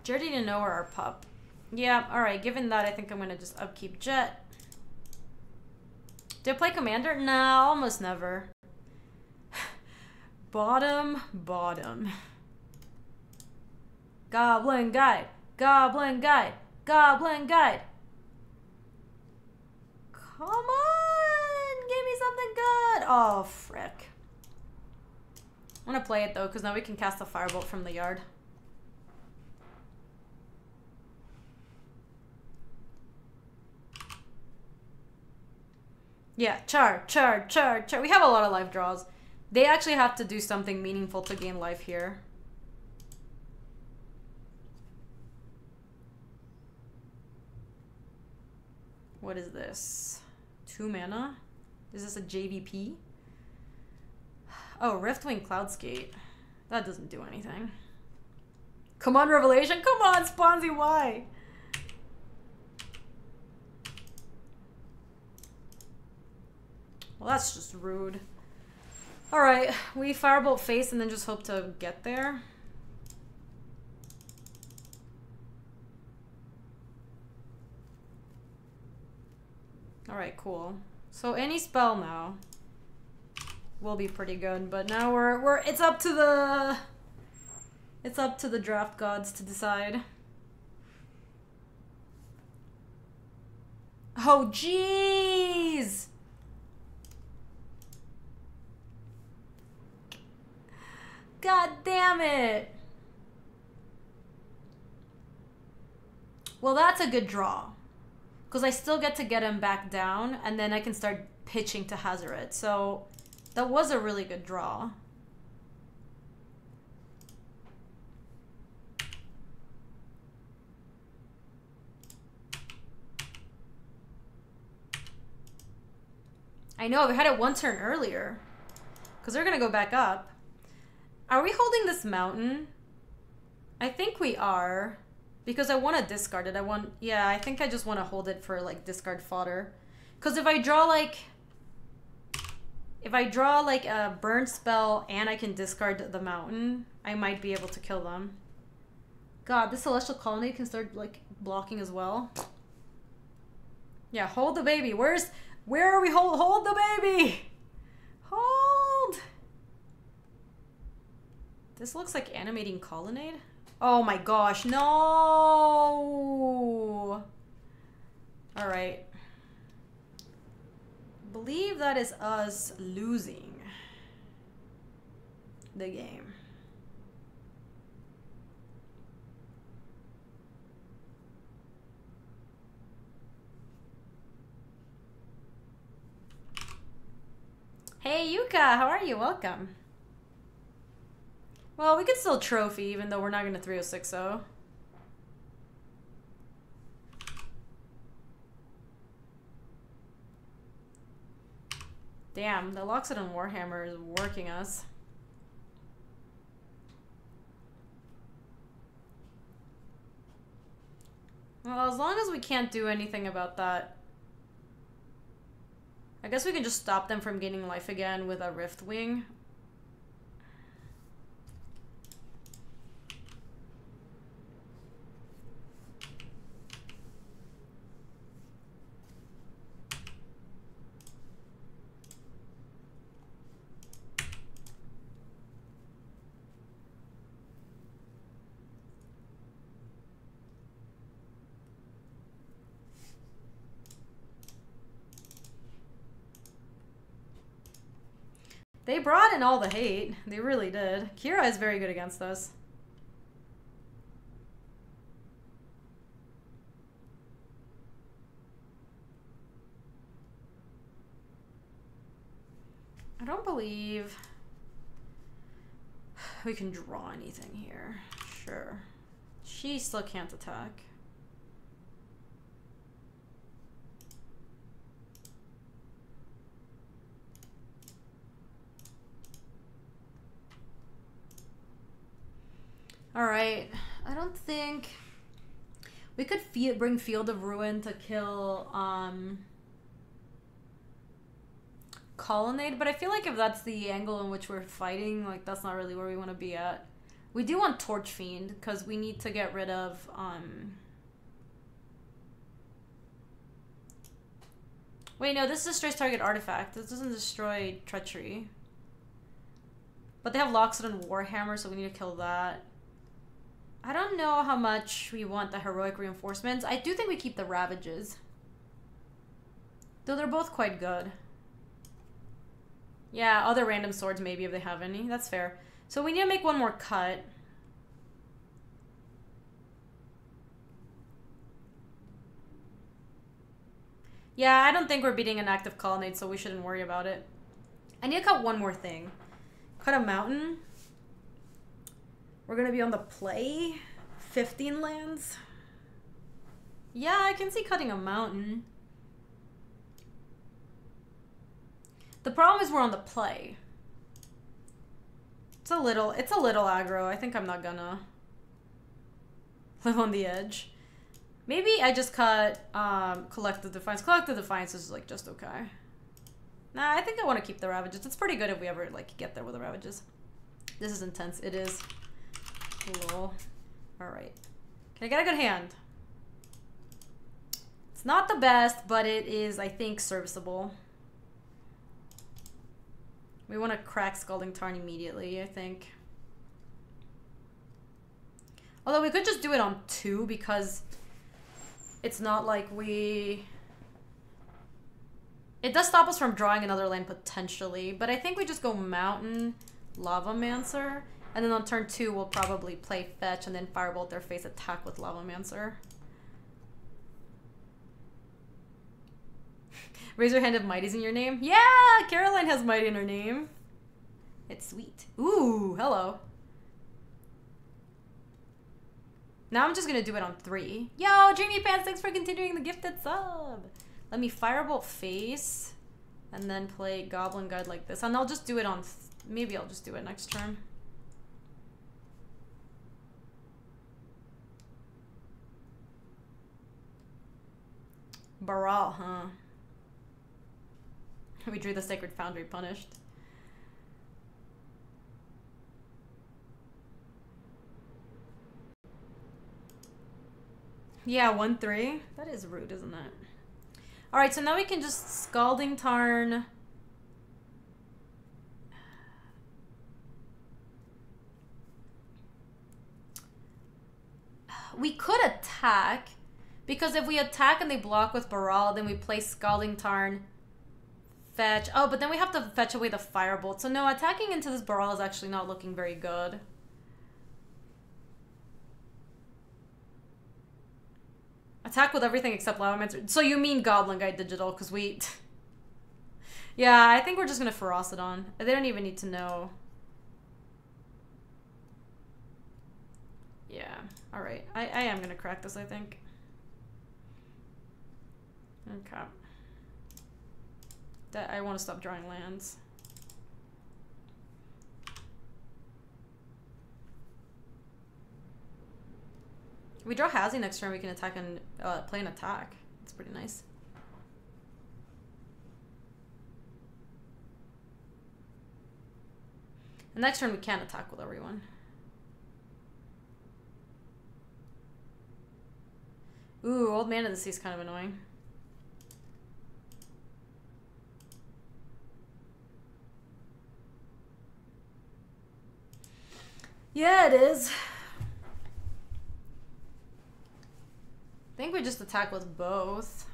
Jared didn't know where our pup. Yeah, alright, given that, I think I'm gonna just upkeep Jet. Did I play Commander? Nah, almost never. Bottom. Goblin Guide! Come on! Give me something good! Oh, frick. I'm gonna play it though, because now we can cast a Firebolt from the yard. Yeah, char. We have a lot of life draws. They actually have to do something meaningful to gain life here. What is this? 2 mana? Is this a JVP? Oh, Rift Wing Cloudscape. That doesn't do anything. Come on, Revelation! Come on, Sponzy, why? Well, that's just rude. Alright, we Firebolt face and then just hope to get there. Alright, cool. So any spell now will be pretty good, but now it's up to the draft gods to decide. Oh jeez! God damn it! Well, that's a good draw. Because I still get to get him back down, and then I can start pitching to Hazoret. So, that was a really good draw. I know, we had it one turn earlier. Because they're going to go back up. Are we holding this mountain? I think we are. Because I want to discard it. Yeah, I think I just want to hold it for, like, discard fodder. Because if I draw, like... If I draw, like, a burn spell and I can discard the mountain, I might be able to kill them. God, this Celestial Colony can start, like, blocking as well. Yeah, hold the baby. Where are we? Hold the baby! Hold! This looks like animating colonnade. Oh my gosh, no! Alright. Believe that is us losing the game. Hey Yuka, how are you? Welcome. Well, we could still trophy, even though we're not going to 3060. Damn, the Loxodon Warhammer is working us. Well, as long as we can't do anything about that. I guess we can just stop them from gaining life again with a Rift Wing. They brought in all the hate. They really did. Kira is very good against us. I don't believe we can draw anything here. Sure. She still can't attack. Alright, I don't think... We could bring Field of Ruin to kill Colonnade, but I feel like if that's the angle in which we're fighting, like, that's not really where we want to be at. We do want Torch Fiend, because we need to get rid of... Wait, no, this destroys target artifact. This doesn't destroy Treachery. But they have Loxodon Warhammer, so we need to kill that. I don't know how much we want the Heroic Reinforcements. I do think we keep the Ravages. Though they're both quite good. Yeah, other random swords maybe if they have any. That's fair. So we need to make one more cut. Yeah, I don't think we're beating an active colonnade, so we shouldn't worry about it. I need to cut one more thing. Cut a mountain. We're gonna be on the play, 15 lands. Yeah, I can see cutting a mountain. The problem is we're on the play. It's a little aggro. I think I'm not gonna live on the edge. Maybe I just cut Collective Defiance. Collective Defiance is like just okay. Nah, I think I want to keep the Ravages. It's pretty good if we ever like get there with the Ravages. This is intense. It is. Cool. Alright. Can I get a good hand? It's not the best, but it is, I think, serviceable. We want to crack Scalding Tarn immediately, I think. Although we could just do it on 2 because it's not like we... It does stop us from drawing another land potentially, but I think we just go Mountain, Lava Mancer, and then on turn 2 we'll probably play Fetch and then Firebolt their face attack with Lava Mancer. Raise your hand if Mighty's in your name. Yeah! Caroline has Mighty in her name. It's sweet. Ooh, hello. Now I'm just gonna do it on 3. Yo, Jamie Pants, thanks for continuing the gifted sub. Let me Firebolt face and then play Goblin Guide like this. And I'll just do it on... Maybe I'll just do it next turn. Baral, huh? We drew the Sacred Foundry punished. Yeah, 1-3. That is rude, isn't it? Alright, so now we can just Scalding Tarn. We could attack, because if we attack and they block with Baral, then we play Scalding Tarn, Fetch. Oh, but then we have to fetch away the Firebolt. So no, attacking into this Baral is actually not looking very good. Attack with everything except Lava Mancer. So you mean Goblin Guide Digital, because we... Yeah, I think we're just going to Ferocidon. They don't even need to know. Yeah, alright. I am going to crack this, I think. Okay. That I want to stop drawing lands. We draw Hazi next turn, we can attack and play an attack. It's pretty nice. And next turn we can attack with everyone. Ooh, Old Man of the Sea is kind of annoying. Yeah, it is. I think we just attack with both.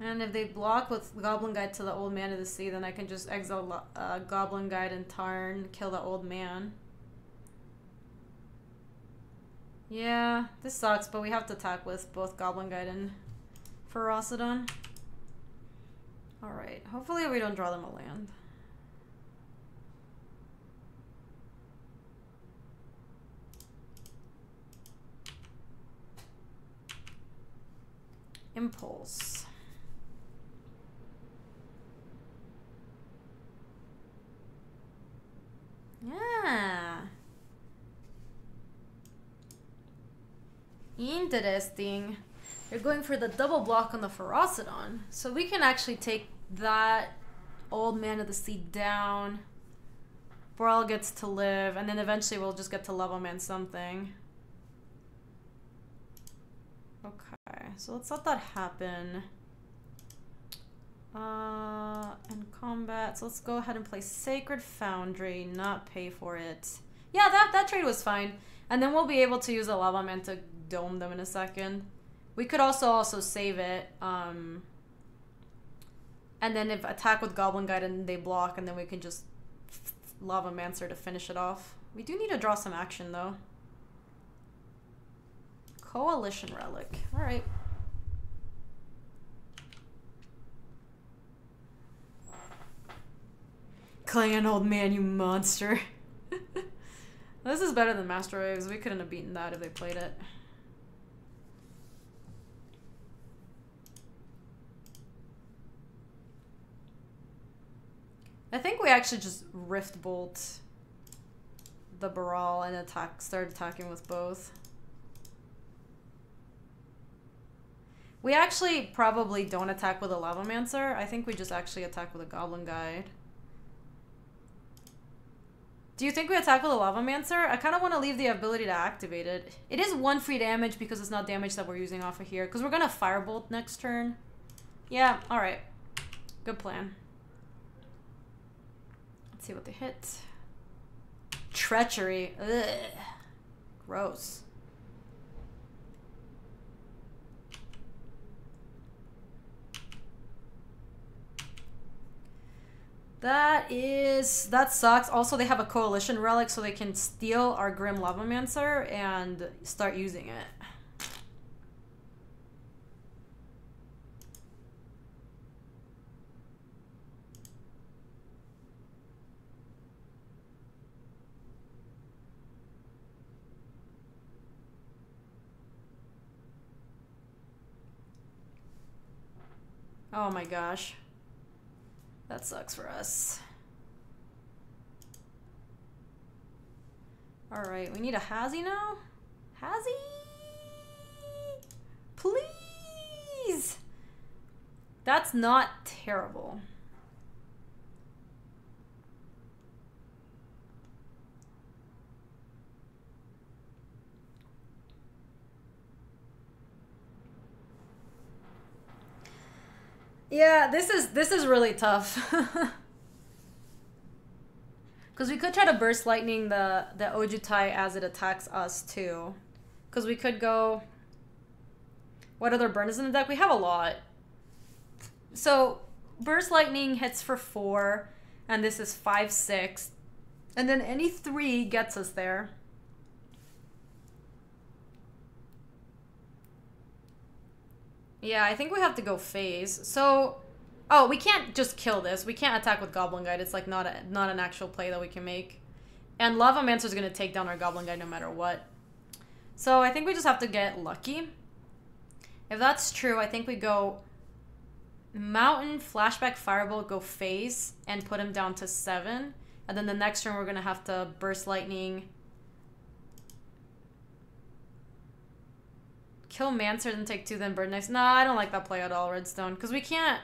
And if they block with Goblin Guide to the Old Man of the Sea, then I can just exile Goblin Guide and Tarn, kill the Old Man. Yeah, this sucks, but we have to attack with both Goblin Guide and Ferocidon. Alright, hopefully we don't draw them a land. Impulse. Yeah. Interesting. They're going for the double block on the Ferocidon. So we can actually take that Old Man of the Sea down. Boral gets to live, and then eventually we'll just get to Lava Man something. Okay, so let's let that happen. And combat. So let's go ahead and play Sacred Foundry, not pay for it. Yeah, that trade was fine. And then we'll be able to use the Lava Man to dome them in a second. We could also save it. And then if attack with Goblin Guide and they block, and then we can just Lava Mancer to finish it off. We do need to draw some action though. Coalition Relic. All right. Clan Old Man, you monster. This is better than Master Waves. We couldn't have beaten that if they played it. I think we actually just Rift Bolt the Baral and start attacking with both. We actually probably don't attack with a Lava Mancer. I think we just actually attack with a Goblin Guide. Do you think we tackle the Lava Mancer? I kind of want to leave the ability to activate it. It is one free damage because it's not damage that we're using off of here. Because we're going to Firebolt next turn. Yeah, alright. Good plan. Let's see what they hit. Treachery. Ugh. Gross. That sucks. Also, they have a coalition relic, so they can steal our Grim Lava Mancer and start using it. Oh my gosh. That sucks for us. Alright, we need a Hazi now? Hazi! Please! That's not terrible. Yeah, this is really tough. Because we could try to Burst Lightning the Ojutai as it attacks us, too. Because we could go... What other burn is in the deck? We have a lot. So, Burst Lightning hits for 4, and this is 5/6. And then any 3 gets us there. Yeah, I think we have to go phase. So, oh, we can't just kill this. We can't attack with Goblin Guide. It's like not an actual play that we can make. And Lava Mancer is going to take down our Goblin Guide no matter what. So I think we just have to get lucky. If that's true, I think we go Mountain, Flashback, Firebolt, go phase, and put him down to 7. And then the next turn we're going to have to Burst Lightning... Kill Mancer, then take 2, then Bird Next. Nah, I don't like that play at all, Redstone. Because we can't...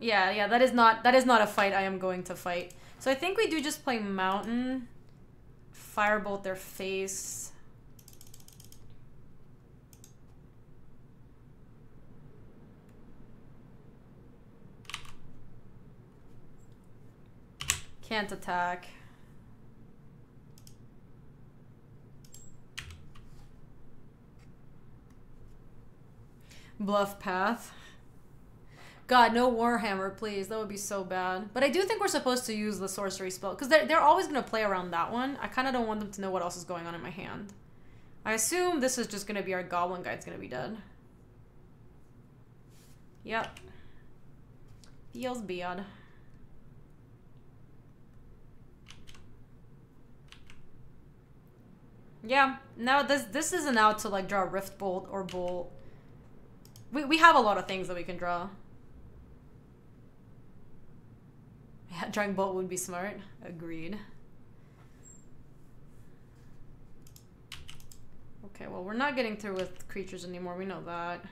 Yeah, that is not a fight I am going to fight. So I think we do just play Mountain. Firebolt their face. Can't attack. Bluff path. God, no Warhammer, please. That would be so bad. But I do think we're supposed to use the sorcery spell. Because they're always going to play around that one. I kind of don't want them to know what else is going on in my hand. I assume this is just going to be our Goblin Guide's going to be dead. Yep. Feels bad. Yeah. Now this isn't out to like draw Rift Bolt or Bolt. We have a lot of things that we can draw. Yeah, drawing Bolt would be smart. Agreed. Okay, well, we're not getting through with creatures anymore. We know that.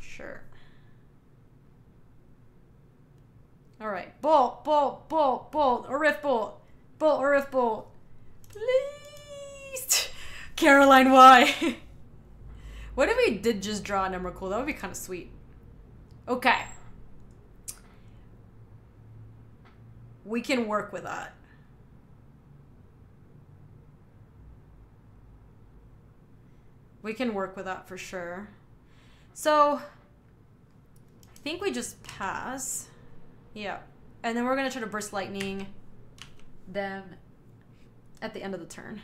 Sure. Alright. Bolt, Bolt, Bolt, Bolt, or Rift Bolt. Bolt, or Rift Bolt. Please. Caroline, why? What if we did just draw an Emrakul? That would be kind of sweet. Okay. We can work with that. We can work with that for sure. So, I think we just pass. Yeah. And then we're going to try to Burst Lightning them at the end of the turn.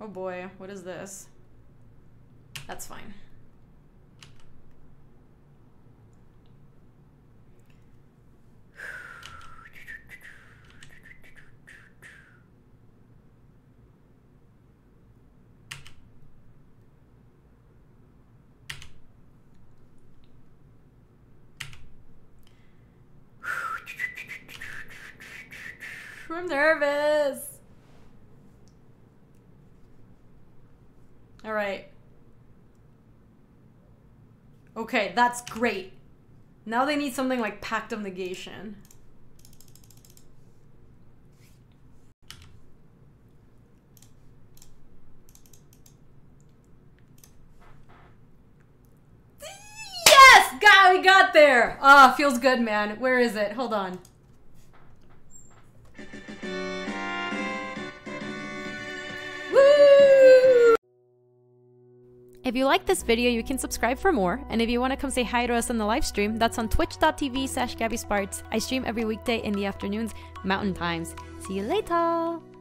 Oh boy, what is this? That's fine. I'm nervous. Alright. Okay, that's great. Now they need something like Pact of Negation. Yes! God, we got there! Ah, oh, feels good, man. Where is it? Hold on. Woo! If you like this video, you can subscribe for more, and if you want to come say hi to us on the live stream, that's on twitch.tv/GabbySparts. I stream every weekday in the afternoons, Mountain Times. See you later!